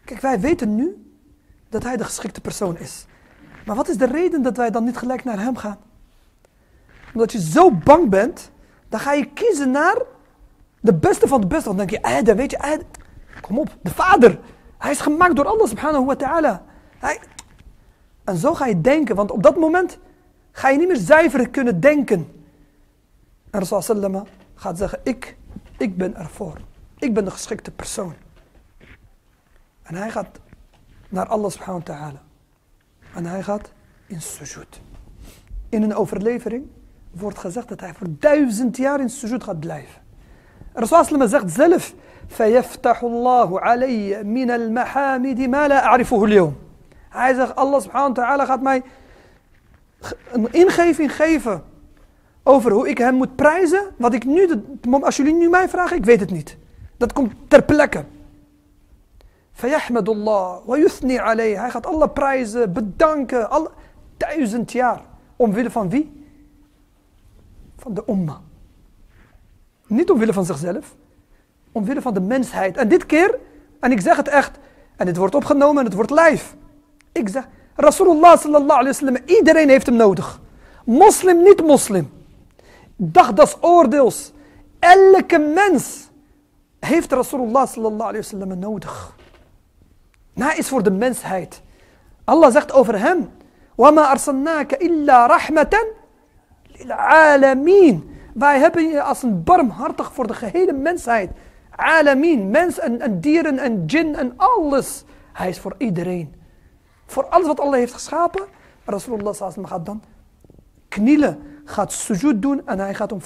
Kijk, wij weten nu dat hij de geschikte persoon is. Maar wat is de reden dat wij dan niet gelijk naar hem gaan? Omdat je zo bang bent, dan ga je kiezen naar de beste van de beste. Dan denk je, Adam, weet je, Adam. Kom op, de vader. Hij is gemaakt door Allah subhanahu wa ta'ala. Hij... En zo ga je denken, want op dat moment ga je niet meer zuiver kunnen denken. En Rasul sallam gaat zeggen, ik, ik ben ervoor. Ik ben de geschikte persoon. En hij gaat naar Allah subhanahu wa ta'ala. En hij gaat in sujud. In een overlevering wordt gezegd dat hij voor duizend jaar in sujud gaat blijven. Rasul sallam zegt zelf, فَيَفْتَحُ اللَّهُ عَلَيَّ مِنَ الْمَحَامِدِ مَا لَا أَعْرِفُهُ الْيَوْمِ. Hij zegt, Allah subhanahu wa ta'ala gaat mij een ingeving geven over hoe ik hem moet prijzen. Wat ik nu, als jullie nu mij vragen, ik weet het niet. Dat komt ter plekke. فَيَحْمَدُ اللَّهُ وَيُثْنِي عَلَيْهِ. Hij gaat Allah prijzen, bedanken, alle, duizend jaar. Omwille van wie? Van de Ummah. Niet omwille van zichzelf. Omwille van de mensheid. En dit keer, en ik zeg het echt, en het wordt opgenomen en het wordt live. Ik zeg, Rasulullah sallallahu alayhi wa sallam, iedereen heeft hem nodig. Moslim, niet moslim. Dag des oordeels. Elke mens heeft Rasulullah sallallahu alayhi wa sallam nodig. En hij is voor de mensheid. Allah zegt over hem, وَمَا أَرْسَلْنَاكَ إِلَّا رَحْمَةً لِلْعَالَمِينَ. Wij hebben je als een barmhartig voor de gehele mensheid. Alameen, mens en, en dieren en djinn en alles. Hij is voor iedereen. Voor alles wat Allah heeft geschapen. Rasulullah sallallahu alayhi wa sallam gaat dan knielen, gaat sujud doen en hij gaat om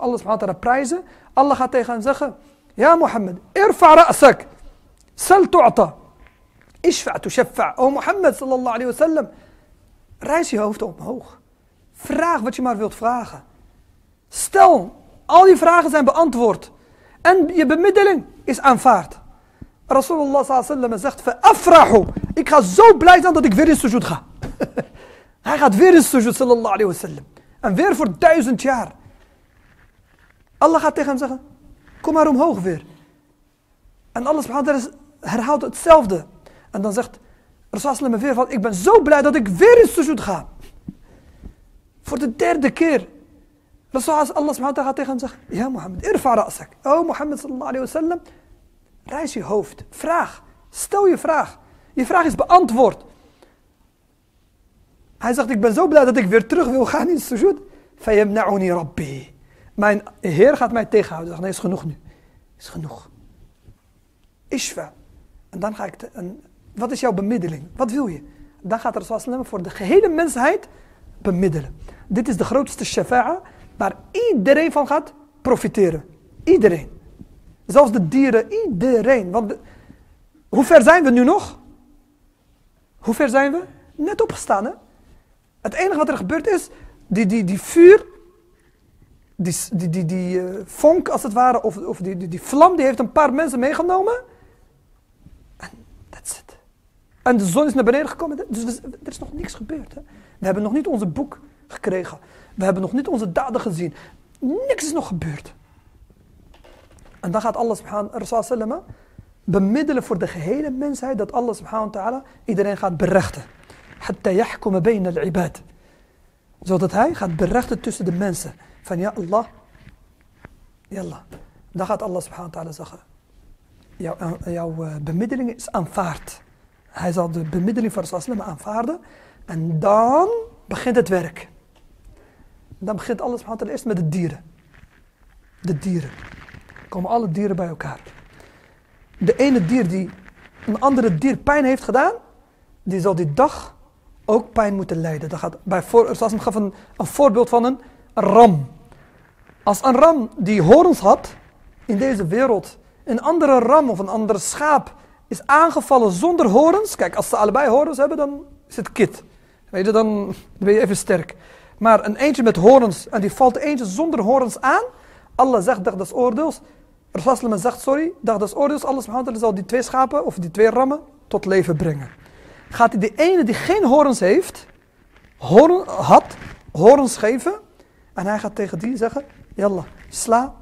Allah subhanahu prijzen. Allah gaat tegen hem zeggen, ja Mohammed, irfa ra'sak. Sal tu'ata, ishfa' tu shafa'a. O Mohammed sallallahu alayhi wa sallam, rijs je hoofd omhoog. Vraag wat je maar wilt vragen. Stel, al die vragen zijn beantwoord. En je bemiddeling is aanvaard. Rasulullah sallallahu alayhi wa sallam zegt, fa'afrahu. Ik ga zo blij zijn dat ik weer in sujud ga. Hij gaat weer in sujud sallallahu alayhi wa sallam. En weer voor duizend jaar. Allah gaat tegen hem zeggen, kom maar omhoog weer. En Allah subhanahu wa ta'ala herhaalt hetzelfde. En dan zegt Rasulullah me weer van, ik ben zo blij dat ik weer in sujud ga. Voor de derde keer. Rasulullah subhanahu wa ta'ala gaat tegen hem zeggen, ja Mohammed, irfa ra'sak. Oh Mohammed sallallahu alayhi wa sallam, rijs je hoofd, vraag, stel je vraag. Je vraag is beantwoord. Hij zegt, ik ben zo blij dat ik weer terug wil gaan in sujud. Fayamna'uni rabbi. Mijn Heer gaat mij tegenhouden. Hij zegt, nee, is genoeg nu. Is genoeg. Ishfa. En dan ga ik, te, en wat is jouw bemiddeling? Wat wil je? Dan gaat Rasulullah voor de gehele mensheid bemiddelen. Dit is de grootste shafa'a waar iedereen van gaat profiteren. Iedereen. Zelfs de dieren, iedereen. Want de, hoe ver zijn we nu nog? Hoe ver zijn we? Net opgestaan, hè? Het enige wat er gebeurt is, die, die, die vuur, die, die, die, die uh, vonk als het ware, of, of die, die, die vlam, die heeft een paar mensen meegenomen. En that's it. En de zon is naar beneden gekomen, dus we, er is nog niks gebeurd. Hè? We hebben nog niet onze boek gekregen. We hebben nog niet onze daden gezien. Niks is nog gebeurd. En dan gaat Allah subhanahu wa ta'ala bemiddelen voor de gehele mensheid, dat Allah subhanahu wa ta'ala iedereen gaat berechten. Hatta yahkuma bayna al-ibad. Zodat hij gaat berechten tussen de mensen. Van ja Allah, ja Allah. Dan gaat Allah subhanahu wa ta'ala zeggen, jouw, jouw bemiddeling is aanvaard. Hij zal de bemiddeling van Rasulullah aanvaarden. En dan begint het werk. Dan begint Allah subhanahu wa ta'ala eerst met de dieren. De dieren. Dan komen alle dieren bij elkaar. De ene dier die een andere dier pijn heeft gedaan, die zal die dag ook pijn moeten lijden. Dat gaat bij voor, Rasulullah gaf een, een voorbeeld van een ram. Als een ram die horens had in deze wereld, een andere ram of een ander schaap is aangevallen zonder horens. Kijk, als ze allebei horens hebben, dan is het kit. Weet je, dan ben je even sterk. Maar een eentje met horens en die valt eentje zonder horens aan. Allah zegt dag des oordeels. Rasulullah zegt, sorry, dag des oordeels. Allah subhanahu wa ta'ala zal die twee schapen of die twee rammen tot leven brengen. Gaat hij de ene die geen horens heeft, horen, had, horens geven. En hij gaat tegen die zeggen, yallah, sla,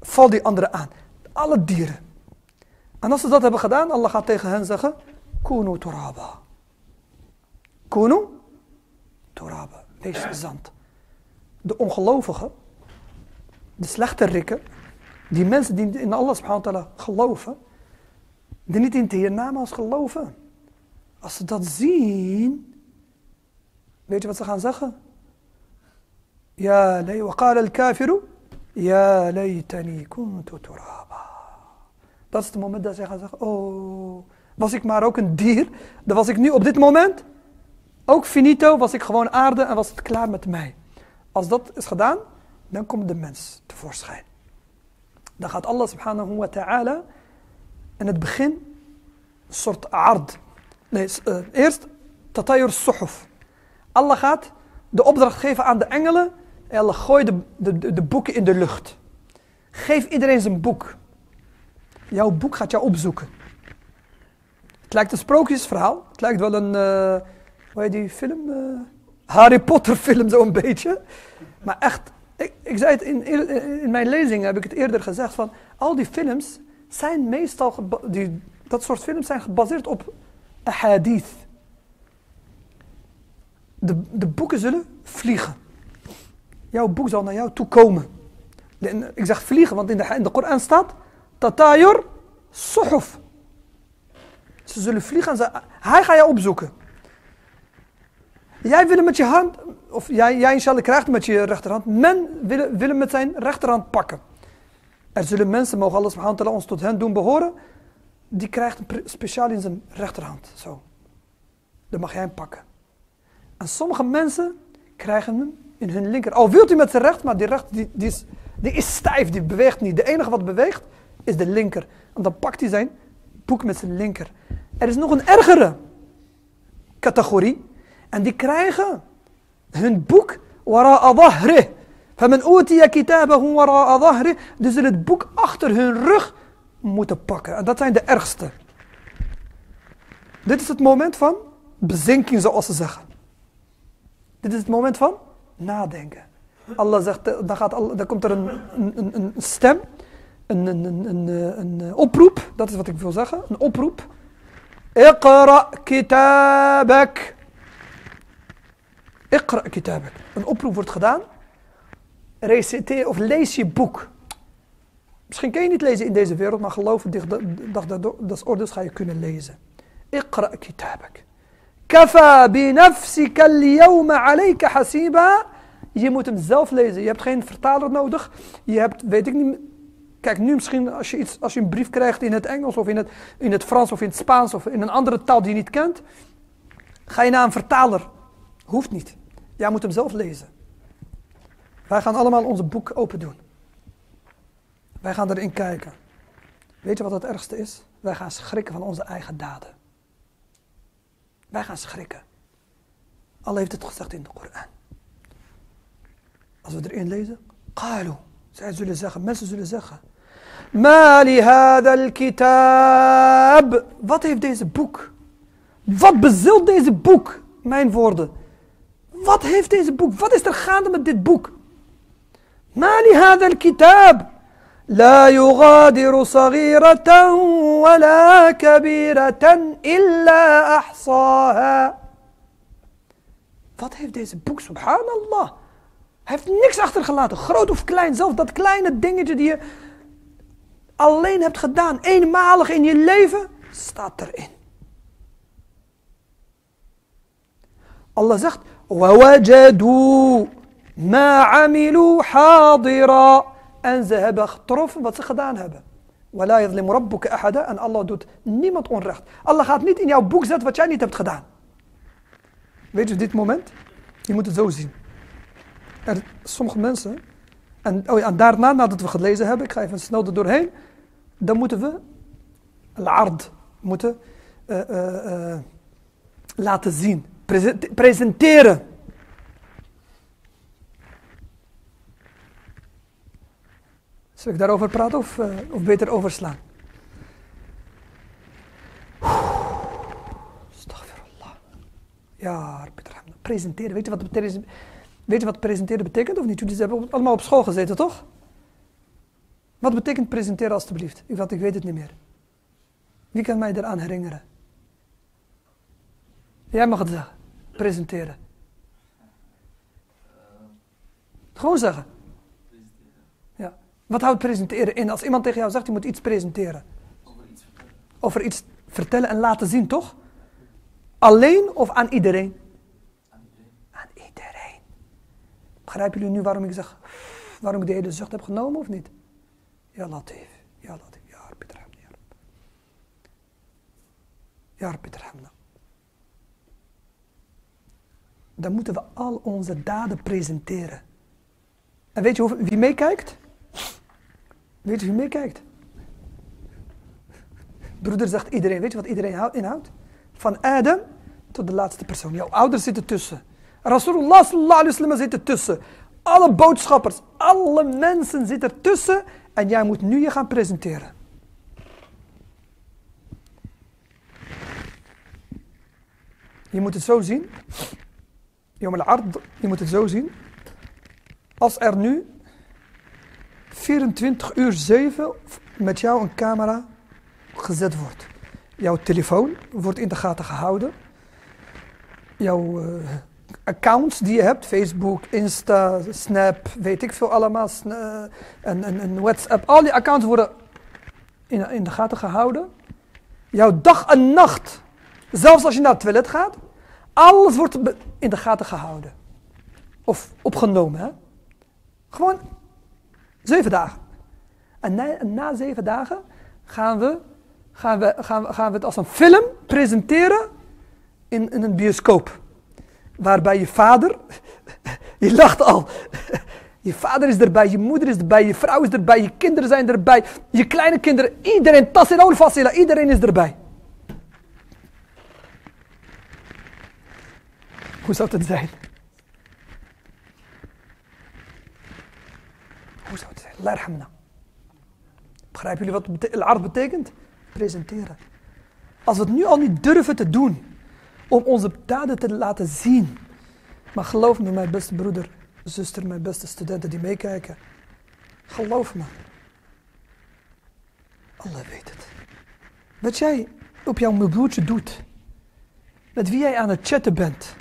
val die andere aan. Alle dieren. En als ze dat hebben gedaan, Allah gaat tegen hen zeggen, kunu turaba. Kunu turaba. Wees zand. De ongelovigen, de slechterikken, die mensen die in Allah subhanahu wa ta'ala geloven, die niet in de hiernamaals geloven. Als ze dat zien, weet je wat ze gaan zeggen? Ja, lay, wa qala al-kafiru, ja, laytani kuntu turaba. Dat is het moment dat ze gaan zeggen, oh, was ik maar ook een dier, dan was ik nu op dit moment, ook finito, was ik gewoon aarde en was het klaar met mij. Als dat is gedaan, dan komt de mens tevoorschijn. Dan gaat Allah subhanahu wa ta'ala in het begin een soort ard. Nee, uh, eerst tatayur suhuf. Allah gaat de opdracht geven aan de engelen. En Allah gooi de, de, de boeken in de lucht. Geef iedereen zijn boek. Jouw boek gaat jou opzoeken. Het lijkt een sprookjesverhaal. Het lijkt wel een, uh, hoe heet die film? Uh, Harry Potter film zo'n beetje. Maar echt, ik, ik zei het in, in mijn lezingen, heb ik het eerder gezegd. Van, al die films zijn meestal, die, dat soort films zijn gebaseerd op... Ahadith. De, de boeken zullen vliegen. Jouw boek zal naar jou toe komen. De, ik zeg vliegen, want in de, in de Koran staat tatayur suhuf. Ze zullen vliegen en ze, hij gaat jou opzoeken. Jij wil hem met je hand, of jij, jij inshallah krijgt hem met je rechterhand. Men wil, wil hem met zijn rechterhand pakken. Er zullen mensen, mogen Allah subhanahu wa ta'ala ons tot hen doen behoren... Die krijgt een speciaal in zijn rechterhand. Zo. Dan mag jij hem pakken. En sommige mensen krijgen hem in hun linker. Al wilt u met zijn recht, maar die recht die, die is, die is stijf. Die beweegt niet. De enige wat beweegt is de linker. En dan pakt hij zijn boek met zijn linker. Er is nog een ergere categorie. En die krijgen hun boek. Wara'a dhahri. Faman utiya kitabahu wara'a dhahri. Die zullen het boek achter hun rug... moeten pakken. En dat zijn de ergste. Dit is het moment van bezinking, zoals ze zeggen. Dit is het moment van nadenken. Allah zegt, dan, gaat Allah, dan komt er een, een, een stem, een, een, een, een, een oproep, dat is wat ik wil zeggen, een oproep. Iqra kitabak. Iqra kitabak. Een oproep wordt gedaan. Reciteer of lees je boek. Misschien kun je niet lezen in deze wereld, maar geloof ik, dat is orders ga je kunnen lezen. Iqra kitabak. Kafa bi nafsika al-yawma alayka hasiba. Je moet hem zelf lezen. Je hebt geen vertaler nodig. Je hebt, weet ik niet. Kijk, nu misschien als je, iets, als je een brief krijgt in het Engels of in het, in het Frans of in het Spaans of in een andere taal die je niet kent, ga je naar een vertaler. Hoeft niet. Jij moet hem zelf lezen. Wij gaan allemaal onze boek open doen. Wij gaan erin kijken. Weet je wat het ergste is? Wij gaan schrikken van onze eigen daden. Wij gaan schrikken. Allah heeft het gezegd in de Koran. Als we erin lezen, qalu. Zij zullen zeggen, mensen zullen zeggen. Ma li hadha al-kitab. Wat heeft deze boek? Wat bezielt deze boek? Mijn woorden. Wat heeft deze boek? Wat is er gaande met dit boek? Ma li hadha al-kitab. La yughadiru saghiratan wala kabiratan illa ahsaha. Wat heeft deze boek? Subhanallah. Hij heeft niks achtergelaten, groot of klein. Zelfs dat kleine dingetje die je alleen hebt gedaan, eenmalig in je leven, staat erin. Allah zegt, وَوَجَدُوا مَا عَمِلُوا حَاضِرًا. En ze hebben getroffen wat ze gedaan hebben. وَلَا يَظْلِمُ رَبُّكَ أَحَدًا. En Allah doet niemand onrecht. Allah gaat niet in jouw boek zetten wat jij niet hebt gedaan. Weet je dit moment? Je moet het zo zien. Er, sommige mensen, en, oh ja, en daarna, nadat we gelezen hebben, ik ga even snel er doorheen, dan moeten we al-Ard moeten uh, uh, uh, laten zien, Prese presenteren. Zal ik daarover praten of, uh, of beter overslaan? Astaghfirullah. Ja, presenteren, weet je wat dat betekent? Weet je wat presenteren betekent of niet? Jullie hebben allemaal op school gezeten, toch? Wat betekent presenteren alstublieft? Ik, ik weet het niet meer. Wie kan mij eraan herinneren? Jij mag het zeggen. Presenteren. Gewoon zeggen. Ja. Wat houdt presenteren in? Als iemand tegen jou zegt, je moet iets presenteren. Over iets vertellen en laten zien, toch? Alleen of aan iedereen? Begrijpen jullie nu waarom ik zeg, waarom ik de hele zucht heb genomen of niet? Ja, Latif. Ja, Latif. Ja, Rabbi Terhamna. Ja, Rabbi Terhamna. Dan moeten we al onze daden presenteren. En weet je wie meekijkt? Weet je wie meekijkt? Broeder zegt iedereen. Weet je wat iedereen inhoudt? Van Adam tot de laatste persoon. Jouw ouders zitten tussen. Rasulullah sallallahu alayhi wa sallam zit ertussen. Alle boodschappers, alle mensen zitten ertussen. En jij moet nu je gaan presenteren. Je moet het zo zien. Je moet het zo zien. Als er nu vierentwintig uur zeven met jou een camera gezet wordt. Jouw telefoon wordt in de gaten gehouden. Jouw... Uh, accounts die je hebt, Facebook, Insta, Snap, weet ik veel allemaal, uh, en, en, en WhatsApp, al die accounts worden in, in de gaten gehouden. Jouw dag en nacht, zelfs als je naar het toilet gaat, alles wordt in de gaten gehouden. Of opgenomen, hè. Gewoon zeven dagen. En na, en na zeven dagen gaan we, gaan, we, gaan, we, gaan we het als een film presenteren in, in een bioscoop. Waarbij je vader, je lacht al, je vader is erbij, je moeder is erbij, je vrouw is erbij, je kinderen zijn erbij, je kleine kinderen, iedereen, tasirol fasila, iedereen is erbij. Hoe zou het zijn? Hoe zou het zijn? Allah yarhamna. Begrijpen jullie wat al-Ard betekent? Presenteren. Als we het nu al niet durven te doen... om onze daden te laten zien. Maar geloof me, mijn beste broeder, zuster, mijn beste studenten die meekijken. Geloof me. Allah weet het. Dat jij op jouw broertje doet. Met wie jij aan het chatten bent.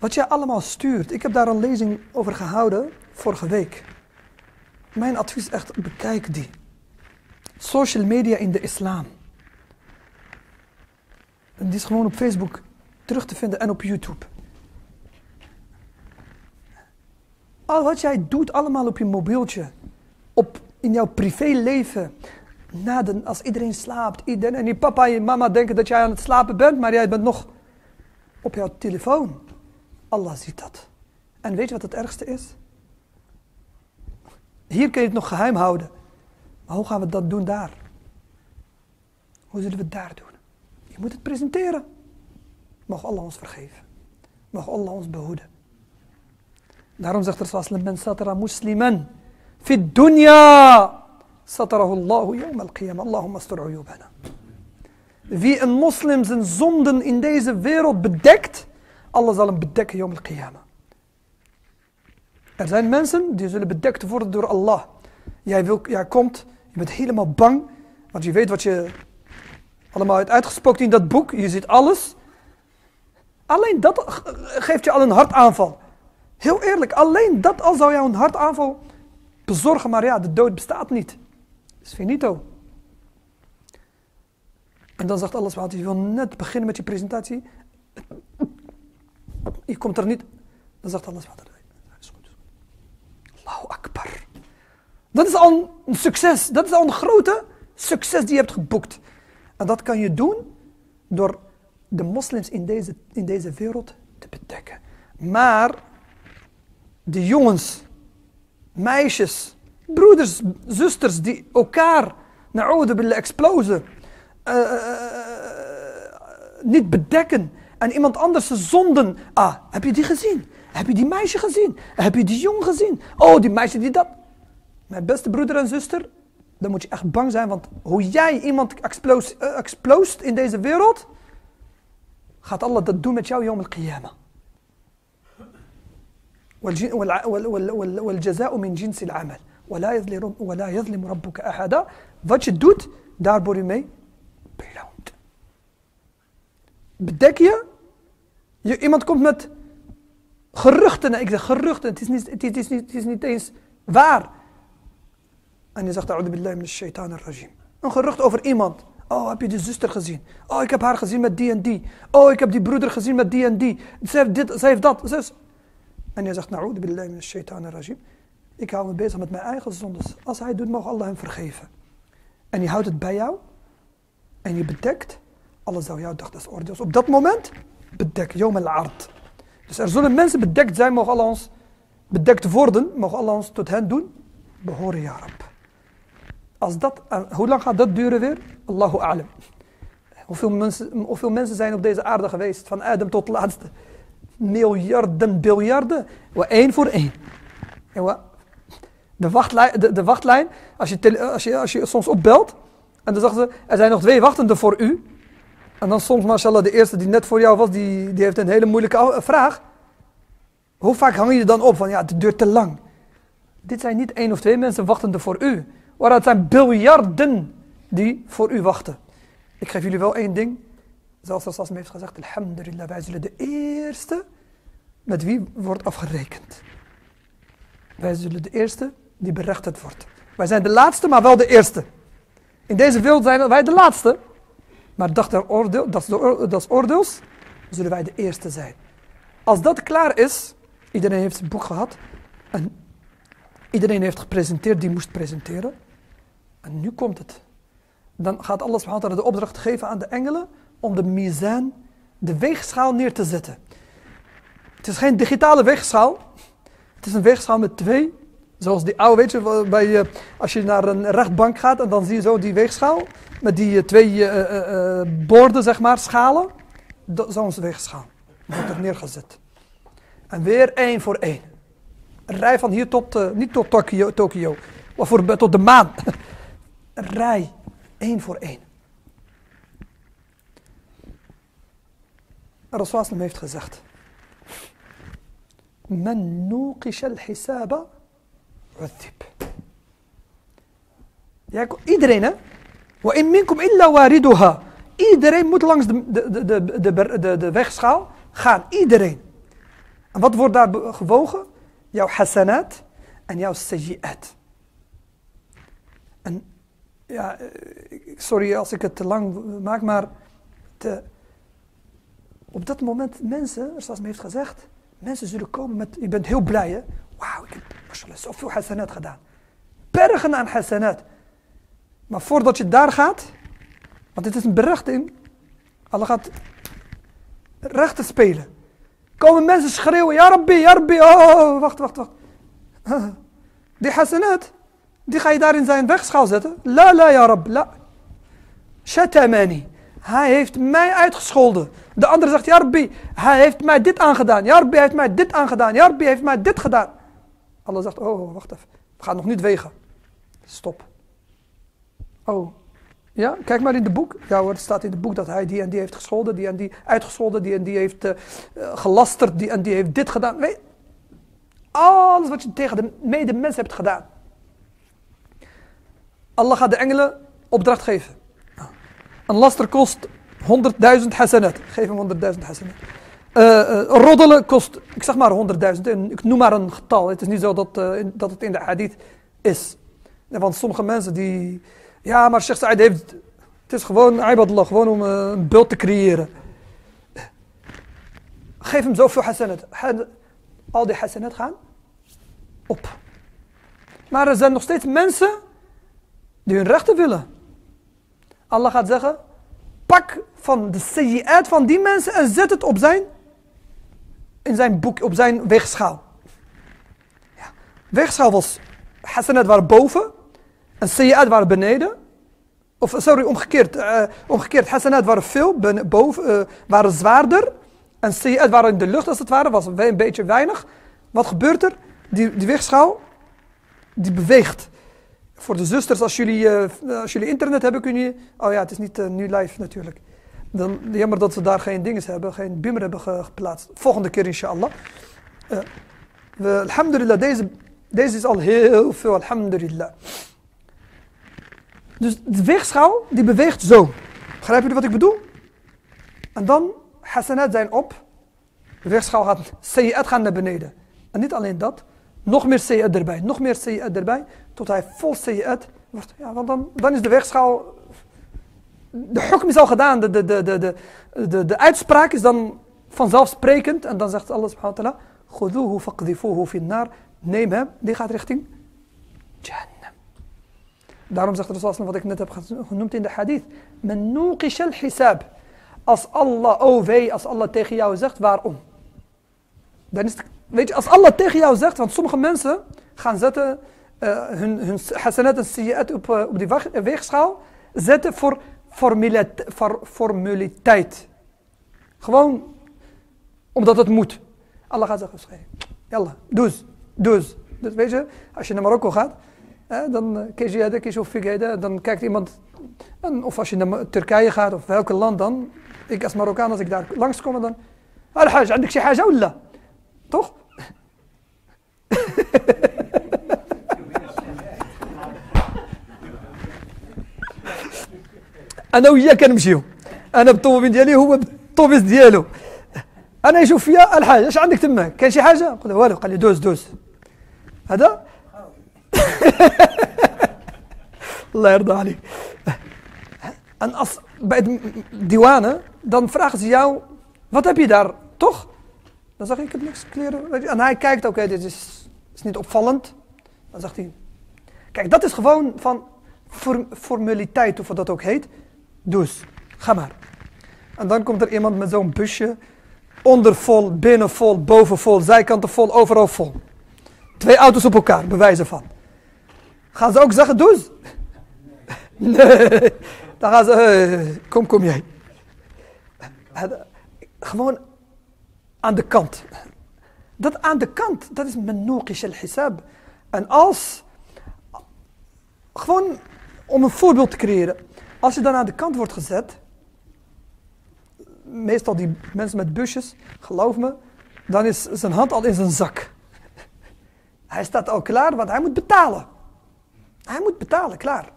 Wat jij allemaal stuurt. Ik heb daar een lezing over gehouden vorige week. Mijn advies is echt, bekijk die. Social media in de islam. En die is gewoon op Facebook terug te vinden en op YouTube. Al wat jij doet allemaal op je mobieltje. Op, in jouw privéleven. Naden, als iedereen slaapt. Iedereen, en je papa en je mama denken dat jij aan het slapen bent. Maar jij bent nog op jouw telefoon. Allah ziet dat. En weet je wat het ergste is? Hier kun je het nog geheim houden. Maar hoe gaan we dat doen daar? Hoe zullen we het daar doen? Je moet het presenteren. Mag Allah ons vergeven. Mag Allah ons behoeden. Daarom zegt Rasulullah: men satara musliman fi dunya satarahu Allahu yawm al-qiyamah. Allahumma astur uyubana. Wie een moslim zijn zonden in deze wereld bedekt, Allah zal hem bedekken yawm al-qiyamah. Er zijn mensen die zullen bedekt worden door Allah. Jij, wil, jij komt, je bent helemaal bang, want je weet wat je allemaal hebt uitgesproken in dat boek. Je ziet alles. Alleen dat geeft je al een hartaanval. Heel eerlijk, alleen dat al zou jou een hartaanval bezorgen. Maar ja, de dood bestaat niet. Het is finito. En dan zegt Allah, je wil net beginnen met je presentatie. Je komt er niet. Dan zegt Allah, Allahu Akbar. Dat is al een succes. Dat is al een grote succes die je hebt geboekt. En dat kan je doen door de moslims in deze, in deze wereld te bedekken. Maar de jongens, meisjes, broeders, zusters die elkaar, na'udu billah, explosen, uh, uh, niet bedekken en iemand anders zonden. Ah, heb je die gezien? Heb je die meisje gezien? Heb je die jong gezien? Oh, die meisje die dat. Mijn beste broeder en zuster, dan moet je echt bang zijn, want hoe jij iemand explost, uh, explost in deze wereld, gaat Allah dat doen met jou yawm al-qiyamah. وَالْجَزَاءُ مِنْ جِنْسِ الْعَمَلِ وَلَا يَظْلِمُ رَبُّكَ أَحَدًا. Wat je doet, daar word je mee beloond. Bedek je, je iemand komt met geruchten. Ik zeg geruchten, het is niet, het is niet, het is niet eens waar. En je zegt, a'udhu billahi minash shaitan ar-rajim. Een gerucht over iemand. Oh, heb je die zuster gezien? Oh, ik heb haar gezien met die en die. Oh, ik heb die broeder gezien met die en die. Zij heeft dit, zij heeft dat. Zij. En je zegt, na'udu billahi minash shaitan ar-rajim. Ik hou me bezig met mijn eigen zondes. Als hij doet, mag Allah hem vergeven. En je houdt het bij jou. En je bedekt. Allah zou jou dag des oordeels. Op dat moment, bedek. Yawm al-Ard. Dus er zullen mensen bedekt zijn. Mogen Allah ons bedekt worden. Mogen Allah ons tot hen doen. Behoren, ya Rab. Als dat, hoe lang gaat dat duren weer? Allahu a'lam. Hoeveel mensen, hoeveel mensen zijn op deze aarde geweest? Van Adam tot laatste. Miljarden, biljarden. Eén voor één. De wachtlijn, de, de wachtlijn als, je tele, als, je, als je soms opbelt. En dan zeggen ze, er zijn nog twee wachtenden voor u. En dan soms, mashallah, de eerste die net voor jou was, die, die heeft een hele moeilijke vraag. Hoe vaak hang je dan op? Van ja, het duurt te lang. Dit zijn niet één of twee mensen wachtenden voor u. Maar het zijn biljarden die voor u wachten. Ik geef jullie wel één ding. Zelfs als Asma heeft gezegd, alhamdulillah, wij zullen de eerste met wie wordt afgerekend. Wij zullen de eerste die berechtigd wordt. Wij zijn de laatste, maar wel de eerste. In deze wereld zijn wij de laatste. Maar dag der oordeel, dat is oordeels, zullen wij de eerste zijn. Als dat klaar is, iedereen heeft zijn boek gehad. En iedereen heeft gepresenteerd die moest presenteren. En nu komt het. Dan gaat Allah subhanahu wa ta'ala de opdracht geven aan de engelen om de mizan, de weegschaal, neer te zetten. Het is geen digitale weegschaal. Het is een weegschaal met twee. Zoals die oude, weet je, bij, als je naar een rechtbank gaat en dan zie je zo die weegschaal. Met die twee uh, uh, borden, zeg maar, schalen. Zo'n weegschaal wordt er neergezet. En weer één voor één. Een rij van hier tot, uh, niet tot Tokio, Tokio maar voor, tot de maan. Een rij, één voor één. Rasulullah heeft gezegd: Men nuqisha al-hisaba udhib. Iedereen, hè? Wa in minkum illa wariduha. Iedereen moet langs de, de, de, de, de, de, de wegschaal gaan. Iedereen. En wat wordt daar gewogen? Jouw hasanat en jouw seji'at. En ja, sorry als ik het te lang maak, maar te, op dat moment mensen, zoals men heeft gezegd, mensen zullen komen met, je bent heel blij hè. Wauw, ik heb mashallah zoveel hasanat gedaan. Bergen aan hasanat. Maar voordat je daar gaat, want dit is een berechting, Allah gaat rechten spelen. Komen mensen schreeuwen, ja Rabbi, ja Rabbi, oh, wacht, wacht, wacht. Die hasanat, die ga je daar in zijn wegschaal zetten. La, la, ja Rabbi, la. Shatamani, hij heeft mij uitgescholden. De andere zegt, ja Rabbi, hij heeft mij dit aangedaan. Ja Rabbi, hij heeft mij dit aangedaan. Ja Rabbi, hij heeft mij dit gedaan. Allah zegt, oh, wacht even, we gaan nog niet wegen. Stop. Oh, ja, kijk maar in de boek. Ja hoor, het staat in de boek dat hij die en die heeft gescholden, die en die uitgescholden, die en die heeft uh, gelasterd, die en die heeft dit gedaan. Weet, alles wat je tegen de medemens hebt gedaan. Allah gaat de engelen opdracht geven. Een laster kost honderdduizend hasanat. Geef hem honderdduizend hasanat. Uh, uh, roddelen kost, ik zeg maar honderdduizend, ik noem maar een getal. Het is niet zo dat, uh, in, dat het in de hadith is. Want sommige mensen die... Ja, maar Sheikh Said heeft... Het is gewoon aibadullah, gewoon om een bult te creëren. Geef hem zoveel hasanat. Al die hasanat gaan op. Maar er zijn nog steeds mensen die hun rechten willen. Allah gaat zeggen, pak van de seji'at van die mensen en zet het op zijn, in zijn boek, op zijn weegschaal. Ja, weegschaal was, hasanat waren boven. En seji'at waren beneden. Of sorry, omgekeerd. Uh, omgekeerd, hasanat waren veel, ben, boven, uh, waren zwaarder. En seji'at waren in de lucht als het ware, was een beetje weinig. Wat gebeurt er? Die, die weegschaal, die beweegt. Voor de zusters, als jullie, uh, als jullie internet hebben, kun je... Oh ja, het is niet uh, nu live natuurlijk. Dan, jammer dat ze daar geen dinges hebben, geen bimmer hebben ge, geplaatst. Volgende keer inshallah. Uh, we, alhamdulillah, deze, deze is al heel veel, alhamdulillah. Dus de weegschaal die beweegt zo. Begrijpen jullie wat ik bedoel? En dan hasanat zijn op. De weegschaal gaat, seji'at gaan naar beneden. En niet alleen dat. Nog meer seji'at erbij. Nog meer seji'at erbij. Tot hij vol seji'at wordt. Ja, want dan, dan is de weegschaal... De hukm is al gedaan. De, de, de, de, de, de, de uitspraak is dan vanzelfsprekend. En dan zegt Allah subhanahu wa ta'ala. Khuduhu faqdifuhu finnar. Neem hem. Die gaat richting Jannah. Daarom zegt Rasul wat ik net heb genoemd in de hadith. Men nuqish al-hisab. Als Allah, oh wee, als Allah tegen jou zegt, waarom? Dan is het, weet je, als Allah tegen jou zegt, want sommige mensen gaan zetten uh, hun, hun hasanat en seji'at op, uh, op die weegschaal, zetten voor, formulit, voor formuliteit. Gewoon, omdat het moet. Allah gaat zeggen, schrijf. Yalla, does, does. Dus weet je, als je naar Marokko gaat, dan kies je dat, kies je of ik dan kijkt iemand, of als je naar Turkije gaat, of welk land dan, ik als Marokkaan, als ik daar langskom, dan, Al-Haj, heb ik je haja Allah? Toch? أنا وياك نمشيو أنا بالطوموبيل ديالي هو بالطوبيس ديالو أنا يشوف فيا الحاج اش عندك تما كاين شي حاجة نقول له والو قال لي دوز دوز هذا Allah yarda Ali. En als bij de douane, dan vragen ze jou, wat heb je daar, toch? Dan zeg ik, ik heb niks kleren. En hij kijkt, oké, okay, dit is, is niet opvallend. Dan zegt hij, kijk, dat is gewoon van form formaliteit, of wat dat ook heet. Dus, ga maar. En dan komt er iemand met zo'n busje, ondervol, binnenvol, bovenvol, zijkanten vol, overal vol. Twee auto's op elkaar, bewijzen van. Gaan ze ook zeggen, does? Nee. Dan gaan ze, uh, kom, kom jij. Gewoon aan de kant. Dat aan de kant, dat is menouqish al-hisab. En als, gewoon om een voorbeeld te creëren. Als je dan aan de kant wordt gezet. Meestal die mensen met busjes, geloof me. Dan is zijn hand al in zijn zak. Hij staat al klaar, want hij moet betalen. Hij moet betalen, klaar.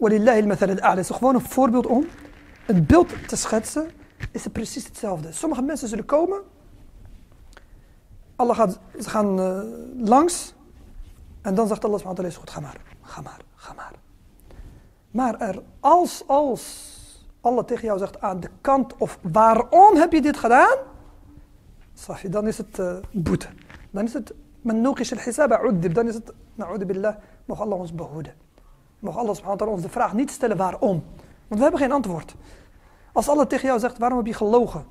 Walillahi al-mathal al-a'la. Is gewoon een voorbeeld om een beeld te schetsen, is het precies hetzelfde. Sommige mensen zullen komen, Allah gaat, ze gaan uh, langs, en dan zegt Allah subhanahu wa ta'ala, goed, ga maar, ga maar, ga maar. Maar er, als, als Allah tegen jou zegt aan de kant of waarom heb je dit gedaan, dan is het uh, boete. Dan is het, mannukish al-hisaba uddib, dan is het, na'udu billah, mag Allah ons behoeden. Mag Allah subhanahu wa ta'ala ons de vraag niet stellen waarom. Want we hebben geen antwoord. Als Allah tegen jou zegt, waarom heb je gelogen?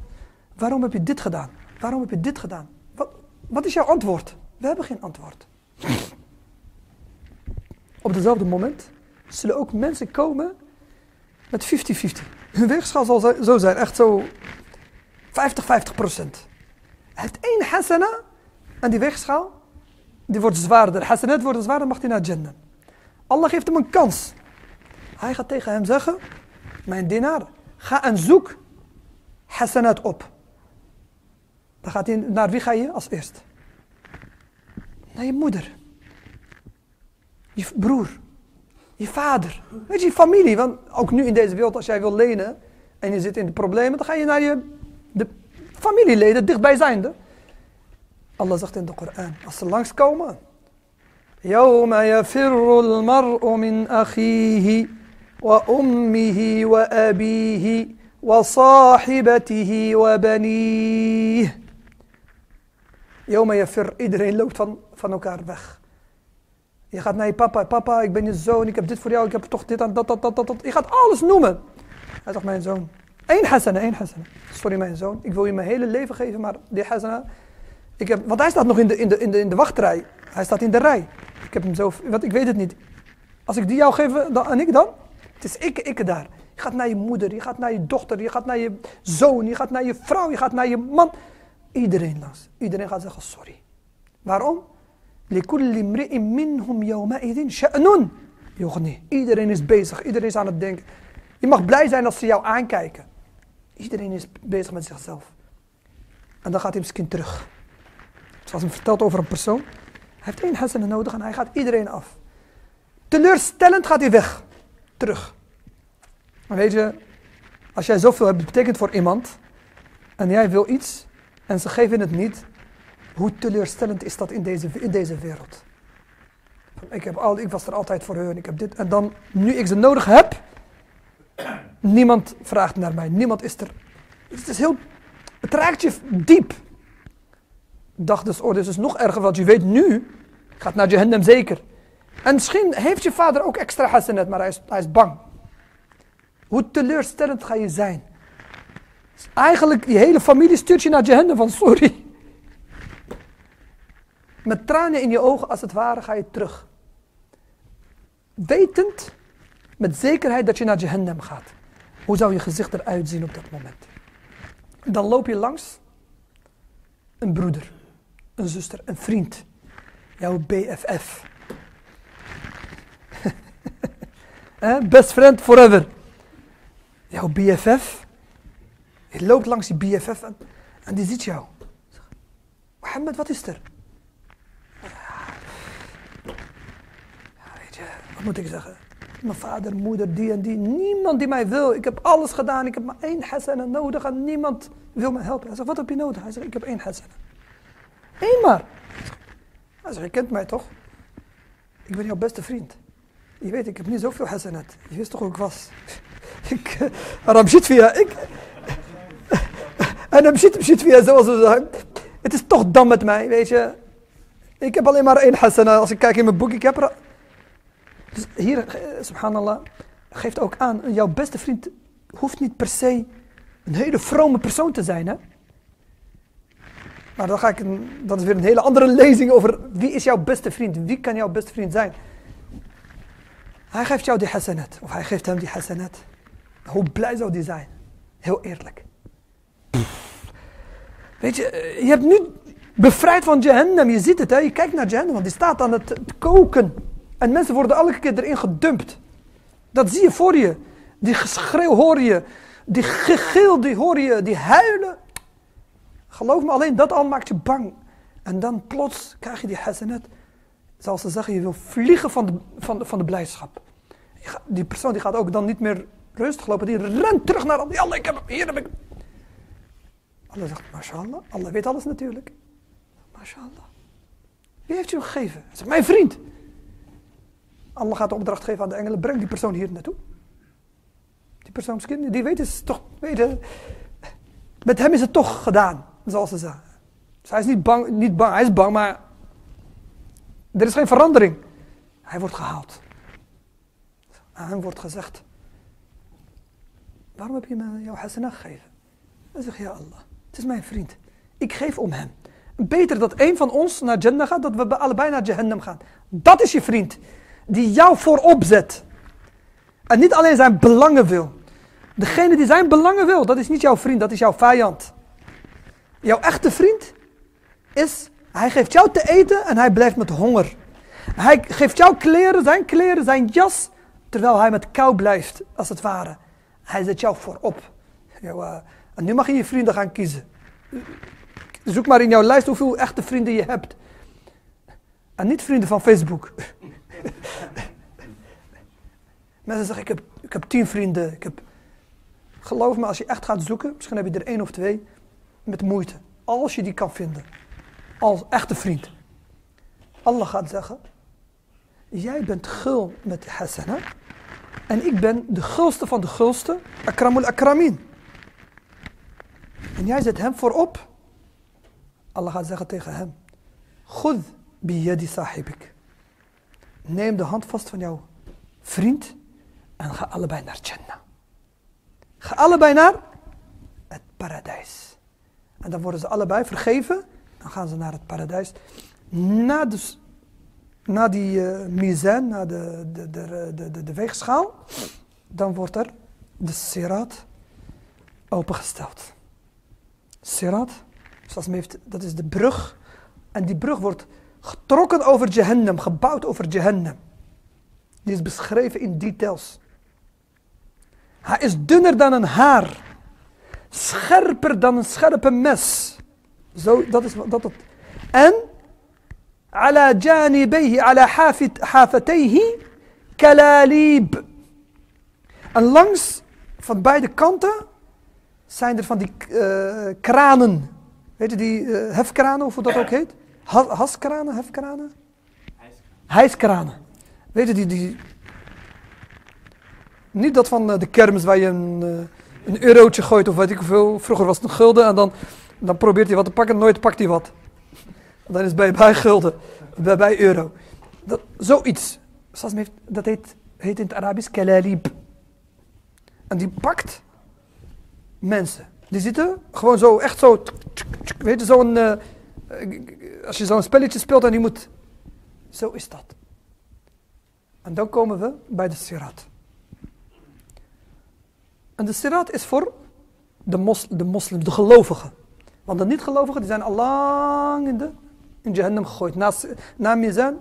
Waarom heb je dit gedaan? Waarom heb je dit gedaan? Wat, wat is jouw antwoord? We hebben geen antwoord. Op dezelfde moment zullen ook mensen komen met vijftig vijftig. Hun weegschaal zal zo zijn, echt zo vijftig vijftig procent. Hij heeft één hasana en die weegschaal die wordt zwaarder. Hasanat wordt zwaarder, mag hij naar Jannah. Allah geeft hem een kans. Hij gaat tegen hem zeggen, mijn dienaar, ga en zoek hasanat op. Dan gaat hij, naar wie ga je als eerst? Naar je moeder. Je broer, je vader, weet je, je familie. Want ook nu in deze wereld, als jij wil lenen en je zit in de problemen, dan ga je naar je de familieleden, dichtbijzijnde. Allah zegt in de Koran, als ze langskomen. Yawma yafirru al-mar'u min akhihi wa ummihi wa abihi wa sahibatihi wa banihi. Yawma yafir, iedereen loopt van, van elkaar weg. Je gaat naar je papa, papa, ik ben je zoon, ik heb dit voor jou, ik heb toch dit en dat, dat, dat, dat, dat. Je gaat alles noemen. Hij zegt, mijn zoon, één hasana, één hasana. Sorry mijn zoon, ik wil je mijn hele leven geven, maar die hasana, ik heb, want hij staat nog in de, in, de, in, de, in de wachtrij. Hij staat in de rij. Ik heb hem zo, want ik weet het niet. Als ik die jou geef, dan, en ik dan? Het is ik, ik daar. Je gaat naar je moeder, je gaat naar je dochter, je gaat naar je zoon, je gaat naar je vrouw, je gaat naar je man. Iedereen langs. Iedereen gaat zeggen, sorry. Waarom? Iedereen is bezig, iedereen is aan het denken. Je mag blij zijn als ze jou aankijken. Iedereen is bezig met zichzelf. En dan gaat hij misschien terug. Zoals hem vertelt over een persoon. Hij heeft één hasana nodig en hij gaat iedereen af. Teleurstellend gaat hij weg. Terug. En weet je, als jij zoveel hebt betekend voor iemand. En jij wil iets en ze geven het niet. Hoe teleurstellend is dat in deze, in deze wereld? Ik, heb al, ik was er altijd voor hun, ik heb dit. En dan, nu ik ze nodig heb, niemand vraagt naar mij. Niemand is er. Het is heel, het raakt je diep. Dacht dus, oh, dit is nog erger, want je weet nu, gaat naar Jahannam zeker. En misschien heeft je vader ook extra hasanat, maar hij is, hij is bang. Hoe teleurstellend ga je zijn? Dus eigenlijk, je hele familie stuurt je naar Jahannam van sorry. Met tranen in je ogen, als het ware, ga je terug. Wetend, met zekerheid dat je naar Jahannam gaat. Hoe zou je gezicht eruit zien op dat moment? Dan loop je langs een broeder, een zuster, een vriend. Jouw B F F. Best friend forever. Jouw B F F. Je loopt langs die B F F en, en die ziet jou. Mohammed, wat is er? Wat moet ik zeggen? Mijn vader, moeder, die en die. Niemand die mij wil. Ik heb alles gedaan. Ik heb maar één hasana nodig en niemand wil me helpen. Hij zegt, wat heb je nodig? Hij zegt, ik heb één hasana. Eén maar. Hij zegt, je kent mij toch? Ik ben jouw beste vriend. Je weet, ik heb niet zoveel hasanat. Je wist toch hoe ik was? Ik, Ramjit via, ik. En Ramjit via, zoals we zeggen. Het is toch dam met mij, weet je. Ik heb alleen maar één hasana. Als ik kijk in mijn boek, ik heb er... Dus hier, subhanallah, geeft ook aan, jouw beste vriend hoeft niet per se een hele vrome persoon te zijn. Hè? Maar dan ga ik, dat is weer een hele andere lezing over wie is jouw beste vriend, wie kan jouw beste vriend zijn. Hij geeft jou die hasanat, of hij geeft hem die hasanat. Hoe blij zou die zijn? Heel eerlijk. Weet je, je hebt nu bevrijd van Jahannam, je ziet het, hè? Je kijkt naar Jahannam, want die staat aan het koken. En mensen worden elke keer erin gedumpt. Dat zie je voor je. Die geschreeuw hoor je. Die gegil die hoor je. Die huilen. Geloof me, alleen dat al maakt je bang. En dan plots krijg je die hasanat. Zoals ze zeggen, je wil vliegen van de, van de, van de blijdschap. Die persoon die gaat ook dan niet meer rustig lopen. Die rent terug naar Allah. Allah, ik heb hem. Hier heb ik hem. Allah zegt, Mashallah. Allah weet alles natuurlijk. Mashallah. Wie heeft u gegeven? Hij zegt, mijn vriend. Allah gaat de opdracht geven aan de engelen. Breng die persoon hier naartoe. Die persoonskind, die weet is toch... Weet je, met hem is het toch gedaan. Zoals ze zeggen. Dus hij is niet bang, niet bang. Hij is bang, maar... Er is geen verandering. Hij wordt gehaald. Aan hem wordt gezegd, waarom heb je me jouw hasanah gegeven? Hij zegt, ja Allah, het is mijn vriend. Ik geef om hem. Beter dat één van ons naar Jannah gaat, dat we allebei naar Jahannam gaan. Dat is je vriend, die jou voorop zet. En niet alleen zijn belangen wil. Degene die zijn belangen wil, dat is niet jouw vriend, dat is jouw vijand. Jouw echte vriend is, hij geeft jou te eten en hij blijft met honger. Hij geeft jou kleren, zijn kleren, zijn jas... Terwijl hij met kou blijft, als het ware. Hij zet jou voorop. Jou, uh, en nu mag je je vrienden gaan kiezen. Zoek maar in jouw lijst hoeveel echte vrienden je hebt. En niet vrienden van Facebook. Mensen zeggen, ik heb, ik heb tien vrienden. Ik heb... Geloof me, als je echt gaat zoeken, misschien heb je er één of twee. Met moeite. Als je die kan vinden. Als echte vriend. Allah gaat zeggen... Jij bent gul met hasana. En ik ben de gulste van de gulste. Akramul akramin. En jij zet hem voorop. Allah gaat zeggen tegen hem. Khud biyadi sahibik. Neem de hand vast van jouw vriend. En ga allebei naar Jannah. Ga allebei naar het paradijs. En dan worden ze allebei vergeven. Dan gaan ze naar het paradijs. Na de... Na die uh, mizan, na de, de, de, de, de, de weegschaal, dan wordt er de sirat opengesteld. Sirat, zoals men heeft, dat is de brug. En die brug wordt getrokken over Jahannam, gebouwd over Jahannam. Die is beschreven in details. Hij is dunner dan een haar. Scherper dan een scherpe mes. Zo, dat is wat dat... dat. En... على جانبيه على حافتيه كلاليب. En langs van beide kanten zijn er van die uh, kranen. Weet je die uh, hefkranen of hoe dat ook heet? Has, haskranen, hefkranen? Hijskranen. Weet je die, die... Niet dat van de kermis waar je een, uh, een eurotje gooit of weet ik hoeveel. Vroeger was het een gulden en dan, dan probeert hij wat te pakken en nooit pakt hij wat. Dan is bij, bij gulden, bij, bij euro. Dat, zoiets. Dat heet, heet in het Arabisch kalalib. En die pakt mensen. Die zitten gewoon zo, echt zo. Weet je, zo'n. Uh, als je zo'n spelletje speelt en die moet. Zo is dat. En dan komen we bij de Sirat. En de Sirat is voor de, mos, de moslims, de gelovigen. Want de niet-gelovigen die zijn al lang in de. In Jahannam gegooid. Na, na Mizan.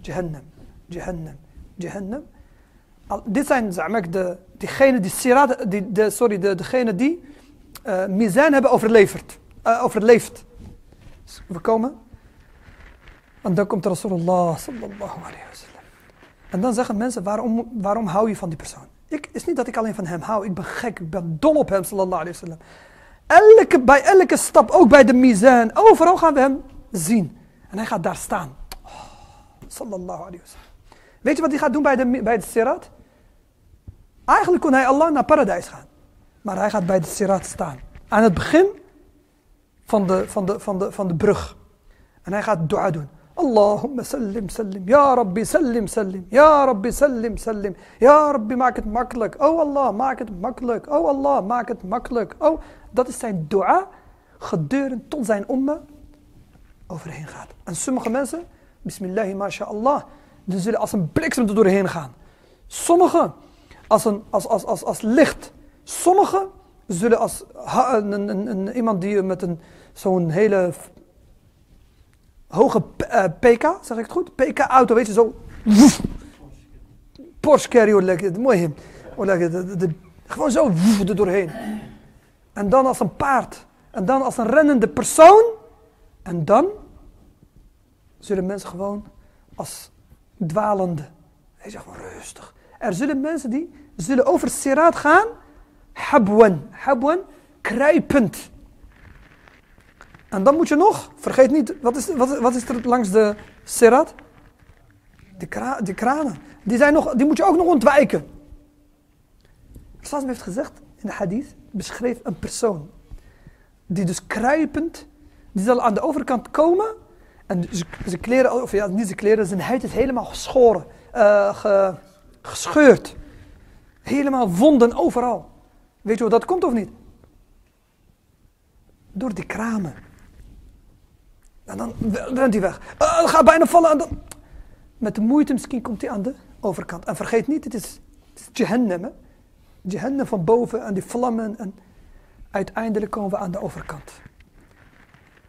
Jahannam. Jahannam. Jahannam. Al, dit zijn de, degenen die Sirat, die, de, sorry, de, degene die uh, Mizan hebben overleverd, uh, overleefd. Dus we komen. En dan komt Rasulullah sallallahu alayhi wa sallam. En dan zeggen mensen, waarom, waarom hou je van die persoon? Het is niet dat ik alleen van hem hou. Ik ben gek. Ik ben dol op hem sallallahu alayhi wa sallam. Elke, bij elke stap, ook bij de mizan, overal gaan we hem zien. En hij gaat daar staan. Oh, sallallahu alayhi wa sallam. Weet je wat hij gaat doen bij de, bij de sirat? Eigenlijk kon hij Allah naar paradijs gaan. Maar hij gaat bij de sirat staan. Aan het begin van de, van de, van de, van de brug. En hij gaat dua doen. Allahumma sallim sallim. Ja Rabbi sallim sallim. Ja Rabbi sallim sallim. Ja Rabbi maak het makkelijk. Oh Allah maak het makkelijk. Oh Allah maak het makkelijk. Oh, dat is zijn dua. Gedurend tot zijn umma overheen gaat. En sommige mensen. Bismillahi masha'Allah. Die zullen als een bliksem er doorheen gaan. Sommigen als, een, als, als, als, als licht. Sommigen zullen als ha, een, een, een, iemand die met een zo'n hele... Hoge uh, P K, zeg ik het goed? P K-auto, weet je zo. Woef. Porsche Carrier, lekker. Mooi. Gewoon zo woef, er doorheen. En dan als een paard. En dan als een rennende persoon. En dan zullen mensen gewoon als dwalende. Hij zegt maar rustig. Er zullen mensen die zullen over Sirat gaan. Habwan. Habwan, kruipend. En dan moet je nog, vergeet niet, wat is, wat, wat is er langs de Sirat? Die, kra, die kranen. Die, zijn nog, die moet je ook nog ontwijken. Rasulullah heeft gezegd, in de hadith, beschreef een persoon. Die dus kruipend, die zal aan de overkant komen. En zijn kleren, of ja, niet zijn kleren, zijn huid is helemaal geschoren. Uh, ge, gescheurd. Helemaal wonden overal. Weet je hoe dat komt of niet? Door die kramen. En dan rent hij weg. Uh, dan gaat bijna vallen. En dan... Met de moeite misschien komt hij aan de overkant. En vergeet niet, het is, het is Jahannam. Hè? Jahannam van boven en die vlammen. En uiteindelijk komen we aan de overkant.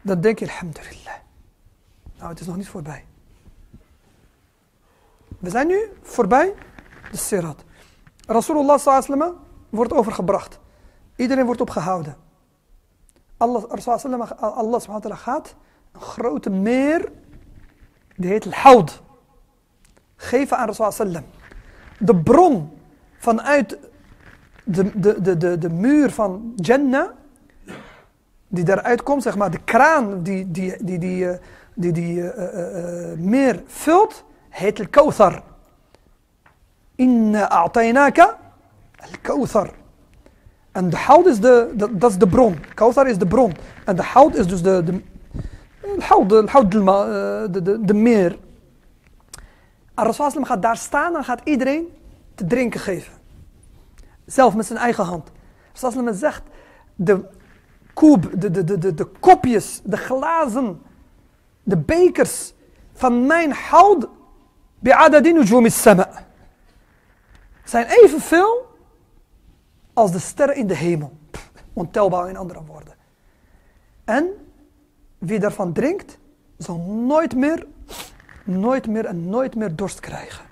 Dan denk je, alhamdulillah. Nou, het is nog niet voorbij. We zijn nu voorbij de Sirat. Rasulullah sallallahu alaihi wasallam wordt overgebracht. Iedereen wordt opgehouden. Allah subhanahu wa ta'ala gaat een grote meer, die heet al-Hawd, geven aan Rasulullah sallam. De bron vanuit de, de, de, de, de muur van Jannah, die daaruit komt, zeg maar, de kraan die die, die, die, die, die uh, uh, uh, meer vult, heet El Kauthar. Inna a'tainaka El Kauthar. En de hout is de, de, dat is de bron. Kauthar is de bron. En de hout is dus de, de, de hout, de, de, de, de meer. En Rasulullah gaat daar staan en gaat iedereen te drinken geven. Zelf met zijn eigen hand. Rasulullah zegt, de koep, de, de, de, de, de kopjes, de glazen, de bekers van mijn hout, bi'adadin ujumis sama' zijn evenveel als de sterren in de hemel. Pff, ontelbaar in andere woorden. En wie daarvan drinkt, zal nooit meer, nooit meer en nooit meer dorst krijgen.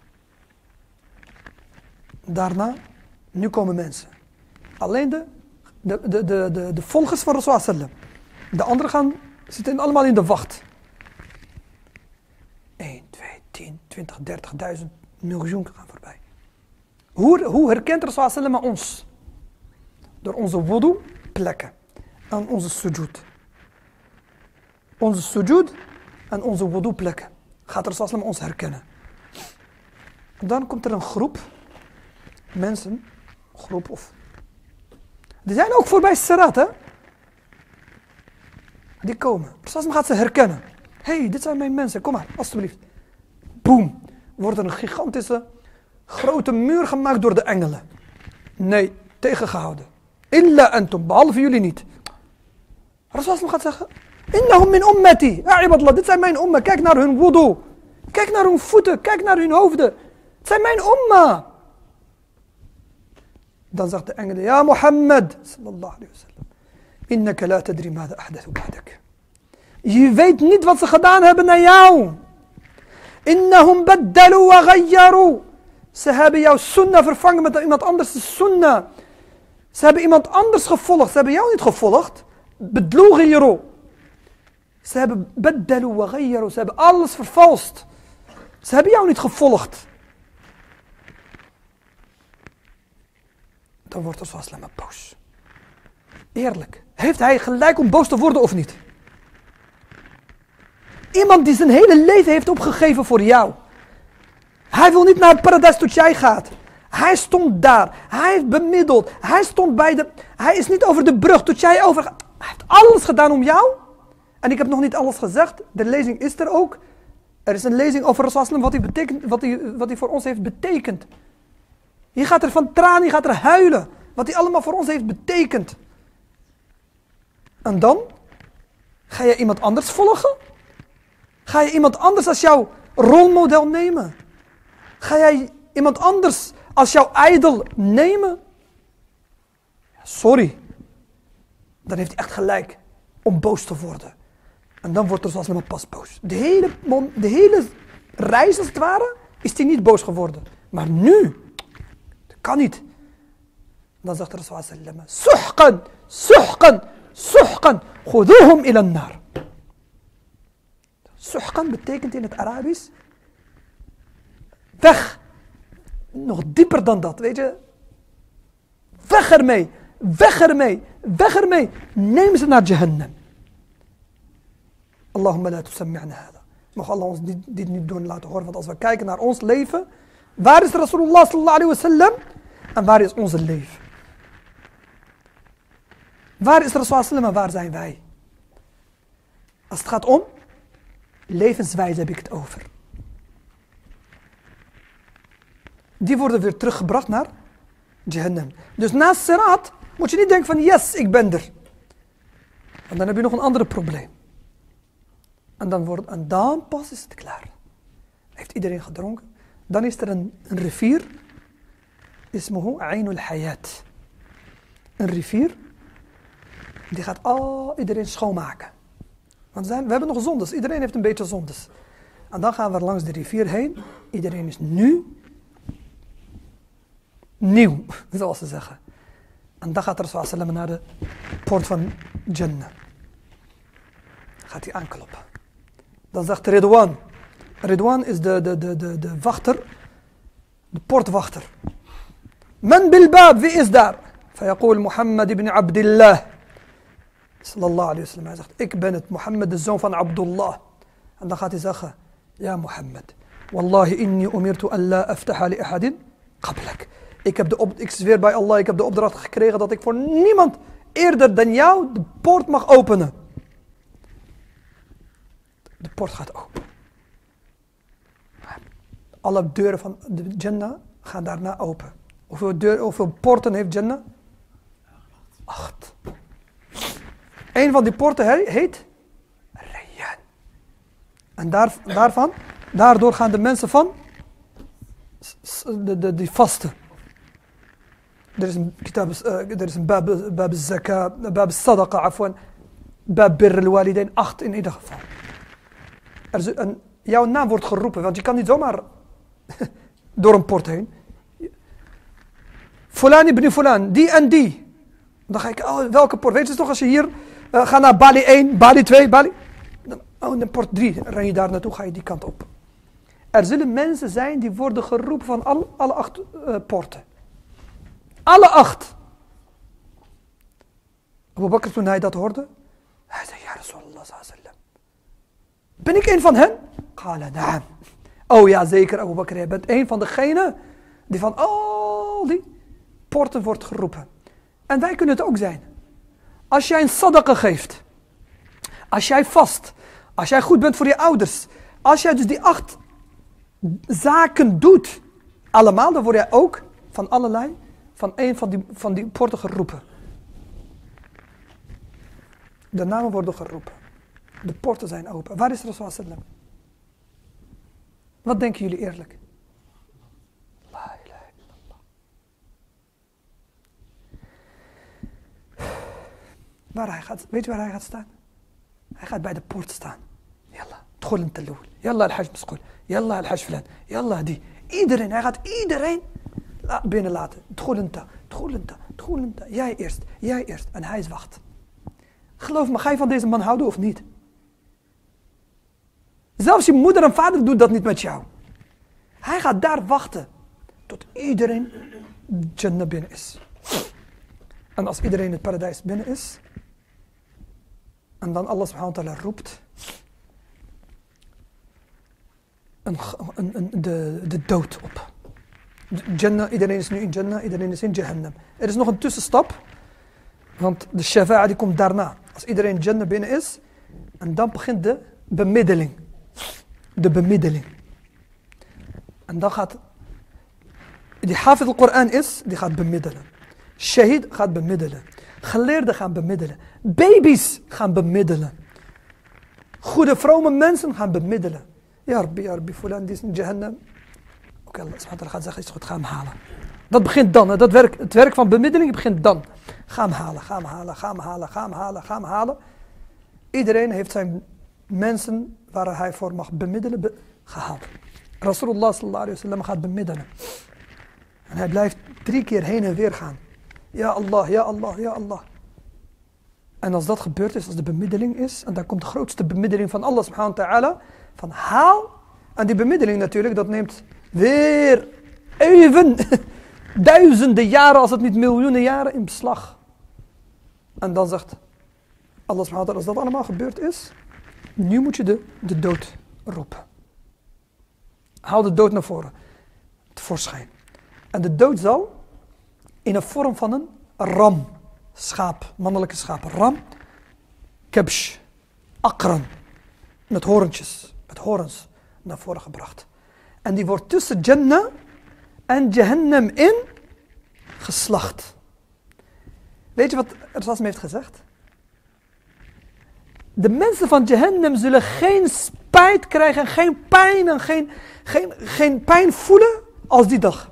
Daarna, nu komen mensen. Alleen de, de, de, de, de, de volgers van Rasulullah sallam. De anderen gaan, zitten allemaal in de wacht. één, twee, tien, twintig, dertigduizend, miljoen gaan voorbij. Hoe, hoe herkent Rasulullah sallam ons? Door onze wudu plekken en onze sujud. Onze sujud en onze wudu plekken. Gaat Rasulullah ons herkennen. Dan komt er een groep mensen, groep of... Die zijn ook voorbij Sirat, hè? Die komen. Rasulullah gaat ze herkennen. Hé, hey, dit zijn mijn mensen, kom maar, alstublieft. Boom, wordt er een gigantische, grote muur gemaakt door de engelen. Nee, tegengehouden. Illa antum, behalve jullie niet. Rasulullah gaat zeggen, innahum min ummati, ja ibadallah, dit zijn mijn umma, kijk naar hun wudu. Kijk naar hun voeten, kijk naar hun hoofden. Het zijn mijn umma. Dan zegt de engel, ja Mohammed, sallallahu alayhi wa sallam, innaka la tadri mada ahdathu ba'dak. Je weet niet wat ze gedaan hebben naar jou. Innahum baddalu wa ghayyaru. Ze hebben jouw sunnah vervangen met iemand anders' sunnah. Ze hebben iemand anders gevolgd. Ze hebben jou niet gevolgd. Bedloegiru. Ze hebben beddalu wa ghayyaru. Ze hebben alles vervalst. Ze hebben jou niet gevolgd. Dan wordt Rasulullah sallam boos. Eerlijk. Heeft hij gelijk om boos te worden of niet? Iemand die zijn hele leven heeft opgegeven voor jou. Hij wil niet naar het paradijs tot jij gaat. Hij stond daar. Hij heeft bemiddeld. Hij stond bij de... Hij is niet over de brug tot jij over... Hij heeft alles gedaan om jou. En ik heb nog niet alles gezegd. De lezing is er ook. Er is een lezing over Rasulullah wat hij betekent, wat hij, wat hij voor ons heeft betekend. Je gaat er van tranen, je gaat er huilen. Wat hij allemaal voor ons heeft betekend. En dan? Ga je iemand anders volgen? Ga je iemand anders als jouw rolmodel nemen? Ga jij iemand anders als jouw ijdel nemen? Sorry. Dan heeft hij echt gelijk om boos te worden. En dan wordt er zoals helemaal pas boos. De hele, de hele reis als het ware is hij niet boos geworden. Maar nu, dat kan niet. Dan zegt de Rasul sallam, suhqan, suhqan, suhqan, khuduhum ila an-nar. Suhqan betekent in het Arabisch weg, nog dieper dan dat, weet je. Weg ermee, weg ermee, weg ermee. Neem ze naar Jahannam. Allahumma la tusammi'na hada. Mocht Allah ons dit, dit niet doen laten horen. Want als we kijken naar ons leven, waar is Rasulullah sallallahu alayhi wa sallam en waar is ons leven? Waar is Rasulullah sallallahu alayhi wa sallam en waar zijn wij? Als het gaat om levenswijze heb ik het over. Die worden weer teruggebracht naar Jahannam. Dus naast Sirat moet je niet denken van yes, ik ben er. Want dan heb je nog een ander probleem. En dan, wordt, en dan pas is het klaar. Heeft iedereen gedronken. Dan is er een, een rivier. Ismuhu Ainul Hayat. Een rivier. Die gaat al iedereen schoonmaken. Want zijn, we hebben nog zondes. Iedereen heeft een beetje zondes. En dan gaan we langs de rivier heen. Iedereen is nu nieuw, zoals ze zeggen. En dan gaat Rasulullah sallam naar de poort van Jannah. Gaat hij aankloppen. Dan zegt Ridwan. Ridwan is de, de, de, de, de wachter. De poortwachter. Men bilbaab, wie is daar? Fayaqul Muhammad ibn Abdillah. Sallallahu alayhi wa sallam. Hij zegt, ik ben het, Mohammed, de zoon van Abdullah. En dan gaat hij zeggen, ja Mohammed. Wallahi inni umirtu alla aftaha li ahadin qablak. Ik, heb de op, ik zweer bij Allah, ik heb de opdracht gekregen dat ik voor niemand eerder dan jou de poort mag openen. De poort gaat open. Alle deuren van de Jannah gaan daarna open. Hoeveel, deur, hoeveel poorten heeft Jannah? Acht. Een van die poorten heet Rayyan. En daar, daarvan, daardoor gaan de mensen van de, de, die vasten. Er is een kitab, er is een bab, bab zaka, bab sadaqa, afwan, bab birr al-walidain, acht in ieder geval. Er is een, jouw naam wordt geroepen, want je kan niet zomaar door een poort heen. Fulan ibn Fulan, die en die. Dan ga ik, oh, welke poort? Weet je toch, als je hier uh, gaat naar Bali één, Bali twee, Bali... Dan, oh, dan poort drie, ren je daar naartoe, ga je die kant op. Er zullen mensen zijn die worden geroepen van al, alle acht uh, poorten. Alle acht. Abu Bakr, toen hij dat hoorde, hij zei, ja Rasulullah sallam. Ben ik een van hen? Qala na'am. Oh ja, zeker Abu Bakr, jij bent een van degenen die van al die poorten wordt geroepen. En wij kunnen het ook zijn. Als jij een sadaqa geeft, als jij vast, als jij goed bent voor je ouders, als jij dus die acht zaken doet, allemaal, dan word jij ook van allerlei, van een van die, van die poorten geroepen. De namen worden geroepen. De poorten zijn open. Waar is Rasulullah sallam? Wat denken jullie eerlijk? La ilaha illallah. Waar hij gaat, weet je waar hij gaat staan? Hij gaat bij de poort staan. Yalla, dkhul antalul. Yalla al-hajj masqul. Yalla al-hajj filan. Yalla die. Iedereen, hij gaat iedereen binnenlaten. Dkhul anta, dkhul anta, dkhul anta. Jij eerst, jij eerst. En hij wacht. Geloof me, ga je van deze man houden of niet? Zelfs je moeder en vader doen dat niet met jou. Hij gaat daar wachten tot iedereen Jannah binnen is. En als iedereen het paradijs binnen is, en dan Allah subhanahu wa ta'ala roept, een, een, een, de, de dood op. Jannah, iedereen is nu in Jannah, iedereen is in Jahannam. Er is nog een tussenstap. Want de Shafa'a die komt daarna. Als iedereen Jannah binnen is. En dan begint de bemiddeling. De bemiddeling. En dan gaat... Die hafid al-Quran is, die gaat bemiddelen. Shahid gaat bemiddelen. Geleerden gaan bemiddelen. Baby's gaan bemiddelen. Goede, vrome mensen gaan bemiddelen. Ja Rabbi, ja Rabbi, fulan die is in Jahannam. Oké, Allah gaat zeggen, is goed, ga hem halen. Dat begint dan, hè. Dat werk, het werk van bemiddeling begint dan. Ga hem halen, ga hem halen, ga hem halen, ga hem halen, ga hem halen. Iedereen heeft zijn mensen waar hij voor mag bemiddelen be gehaald. Rasulullah sallallahu alayhi wa sallam gaat bemiddelen. En hij blijft drie keer heen en weer gaan. Ja Allah, ja Allah, ja Allah. En als dat gebeurd is, als de bemiddeling is, en dan komt de grootste bemiddeling van Allah subhanahu wa ta'ala, van haal. En die bemiddeling natuurlijk, dat neemt weer even duizenden jaren, als het niet miljoenen jaren, in beslag. En dan zegt Allah subhanahu wa ta'ala, als dat allemaal gebeurd is, nu moet je de, de dood roepen. Haal de dood naar voren, tevoorschijn. En de dood zal in een vorm van een ram, schaap, mannelijke schaap, ram, kebsh, akran, met horentjes, met horens, naar voren gebracht. En die wordt tussen Jannah en Jahannam in geslacht. Weet je wat Rasul heeft gezegd? De mensen van Jahannam zullen geen spijt krijgen, geen pijn en geen, geen, geen pijn voelen als die dag.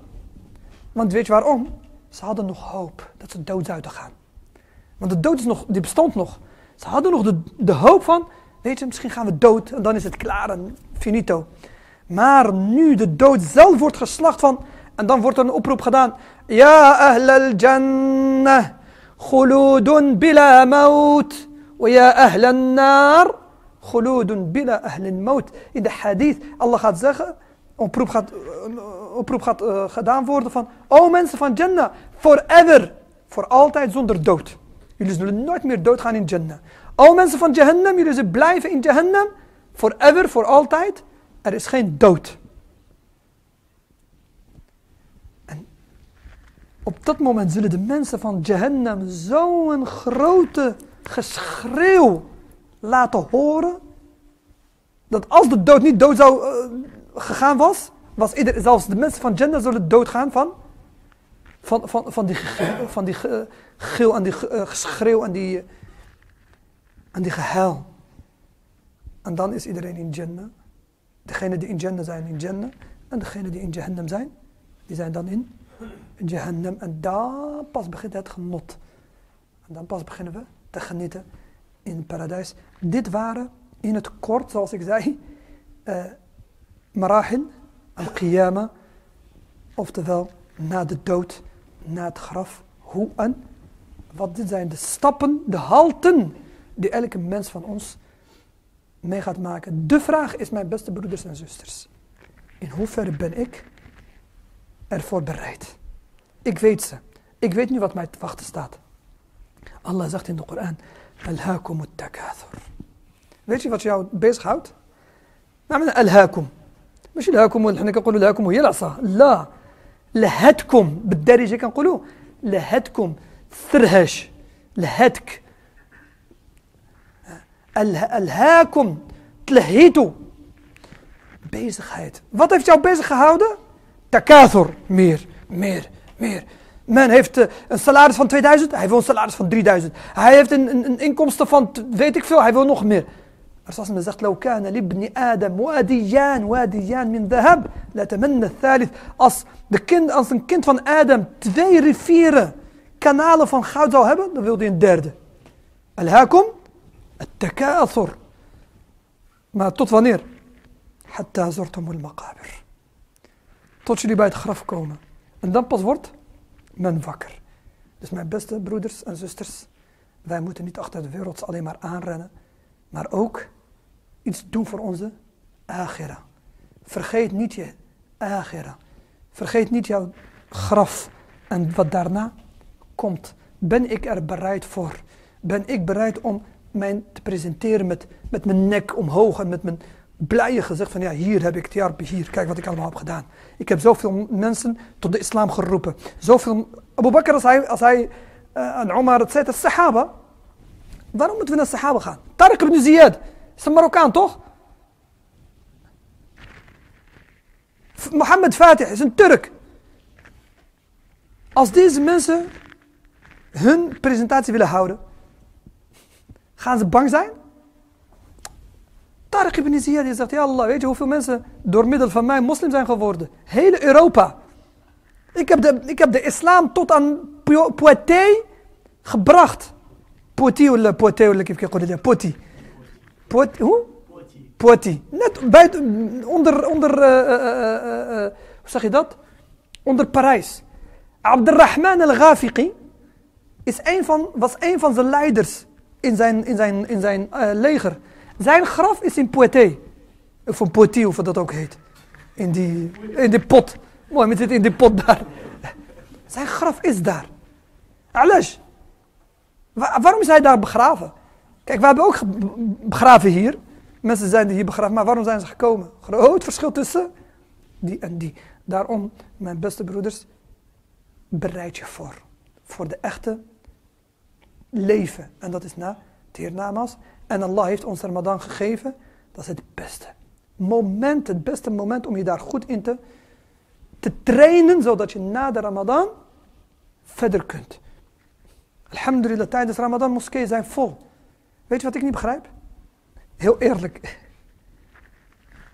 Want weet je waarom? Ze hadden nog hoop dat ze dood zouden gaan. Want de dood is nog, die bestond nog. Ze hadden nog de, de hoop van, weet je, misschien gaan we dood en dan is het klaar en finito. Maar nu de dood zelf wordt geslacht van, en dan wordt er een oproep gedaan. Ja ahlal jannah, khuludun bila maut. وَيَا أَهْلَ النَّارِ خُلُودٌ بِلَا أَهْلِ الْمَوْتِ. In de hadith, Allah gaat zeggen, oproep gaat, oproep gaat uh, gedaan worden van, o mensen van Jannah, forever, voor altijd zonder dood. Jullie zullen nooit meer doodgaan in Jannah. O mensen van Jahannam, jullie zullen blijven in Jahannam, forever, voor altijd, er is geen dood. En op dat moment zullen de mensen van Jahannam zo'n grote geschreeuw laten horen, dat als de dood niet dood zou uh, gegaan was, was ieder, zelfs de mensen van Jannah zullen doodgaan van van, van, van die, ge, van die ge, geel en die ge, uh, geschreeuw en die, uh, en die gehuil. En dan is iedereen in Jannah. Degenen die in Jannah zijn in Jannah, en degenen die in Jahannam zijn, die zijn dan in, in Jahannam. En daar pas begint het genot. En dan pas beginnen we te genieten in het paradijs. Dit waren in het kort, zoals ik zei, uh, marahil al-qiyama, oftewel na de dood, na het graf, hoe en wat. Dit zijn de stappen, de halten die elke mens van ons mee gaat maken. De vraag is, mijn beste broeders en zusters, in hoeverre ben ik ervoor bereid? Ik weet ze. Ik weet nu wat mij te wachten staat. Allah zegt in de Koran, alhaakumut takathur. Weet je wat jou bezighoudt? Alhaakum. Misschien alhaakum, en ik kan alhaakum, hier asa. La. Lehetkum. Bedderij, ik kan kulu. Lehetkum. Thrhash. Lehetk. Alhaakum. Tlehitu. Bezigheid. Wat heeft jou bezig gehouden? Takathur. Meer, meer, meer. Men heeft een salaris van tweeduizend, hij wil een salaris van drieduizend. Hij heeft een, een, een inkomsten van weet ik veel, hij wil nog meer. Rasul zegt, لو كان لابن آدم واديان واديان من ذهب لتمنى الثالث. Als de kind, als een kind van Adam twee rivieren, kanalen van goud zou hebben, dan wil hij een derde. Alhaakum at-takathur. Maar tot wanneer? Hatta zurtumul maqabir. Tot jullie bij het graf komen. En dan pas wordt men wakker. Dus mijn beste broeders en zusters, wij moeten niet achter de wereld alleen maar aanrennen, maar ook iets doen voor onze Akhira. Vergeet niet je Akhira. Vergeet niet jouw graf en wat daarna komt. Ben ik er bereid voor? Ben ik bereid om mij te presenteren met, met mijn nek omhoog en met mijn blije gezicht van ja, hier heb ik het jaar, hier, kijk wat ik allemaal heb gedaan. Ik heb zoveel mensen tot de islam geroepen. Zoveel, Abu Bakr als hij, als hij uh, en Omar, het zei, de Sahaba. Waarom moeten we naar Sahaba gaan? Tariq ibn Ziyad, is een Marokkaan toch? Mohammed Fatih is een Turk. Als deze mensen hun presentatie willen houden, gaan ze bang zijn? Tariq ibn Ziyad, die zegt, ja Allah, weet je hoeveel mensen door middel van mij moslim zijn geworden? Hele Europa. Ik heb de, ik heb de islam tot aan Poitiers gebracht. Poitiers, of Poitiers, ik heb het Poitiers. Poitiers, hoe? Poitiers. Net buiten, onder, onder uh, uh, uh, hoe zeg je dat? Onder Parijs. Abderrahman al-Ghafiqi is een van, was een van zijn leiders in zijn, in zijn, in zijn uh, leger. Zijn graf is in Poitiers, of een Poitiers, of wat dat ook heet, in die, in die pot, المهم زيد يدي بوت دار زي خرف إزدار علاش؟ Waarom zijn daar begraven? Kijk, we hebben ook begraven hier. Mensen zijn hier begraven, maar waarom zijn ze gekomen? Groot verschil tussen die en die. Daarom, mijn beste broeders, bereid je voor. Voor de echte leven. En dat is na het hiernamaals. En Allah heeft ons Ramadan gegeven. Dat is het beste moment, het beste moment om je daar goed in te, te trainen. Zodat je na de Ramadan verder kunt. Alhamdulillah, tijdens Ramadan moskeeën zijn vol. Weet je wat ik niet begrijp? Heel eerlijk.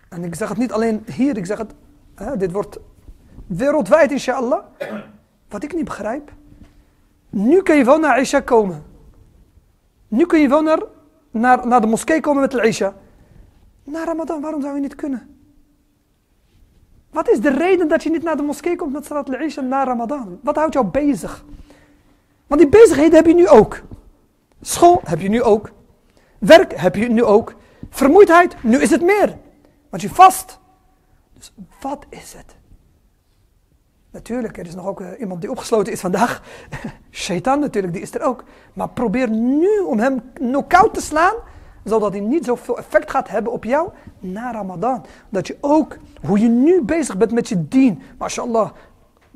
En ik zeg het niet alleen hier, ik zeg het, hè, dit wordt wereldwijd inshallah. Wat ik niet begrijp, nu kun je wel naar Isha komen. Nu kun je wel naar, naar, naar de moskee komen met de Isha. Na Ramadan, waarom zou je niet kunnen? Wat is de reden dat je niet naar de moskee komt met Salat al-Isha na Ramadan? Wat houdt jou bezig? Want die bezigheden heb je nu ook. School heb je nu ook. Werk heb je nu ook. Vermoeidheid, nu is het meer. Want je vast. Dus wat is het? Natuurlijk, er is nog ook uh, iemand die opgesloten is vandaag. Shaitan natuurlijk, die is er ook. Maar probeer nu om hem knock-out te slaan. Zodat hij niet zoveel effect gaat hebben op jou na Ramadan. Dat je ook, hoe je nu bezig bent met je dien. Mashallah,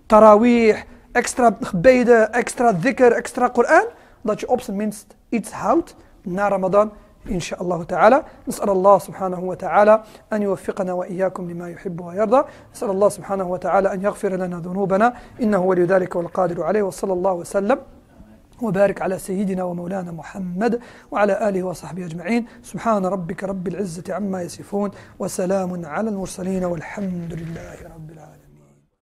tarawih. Extra gebeden, extra dhikr, extra Koran. Dat je op zijn minst iets houdt na Ramadan. Inshallah ta'ala. Nas'al Allah subhanahu wa ta'ala. An yuwaffiqana wa iyaakum lima yuhibbu wa yarda. Nas'al Allah subhanahu wa ta'ala. An yaghfir lana dhunubana. Innahu waliyu dhalika wal qadiru alayhi. Wa sallallahu wa sallam. وبارك على سيدنا ومولانا محمد وعلى آله وصحبه أجمعين سبحان ربك رب العزة عما يصفون وسلام على المرسلين والحمد لله رب العالمين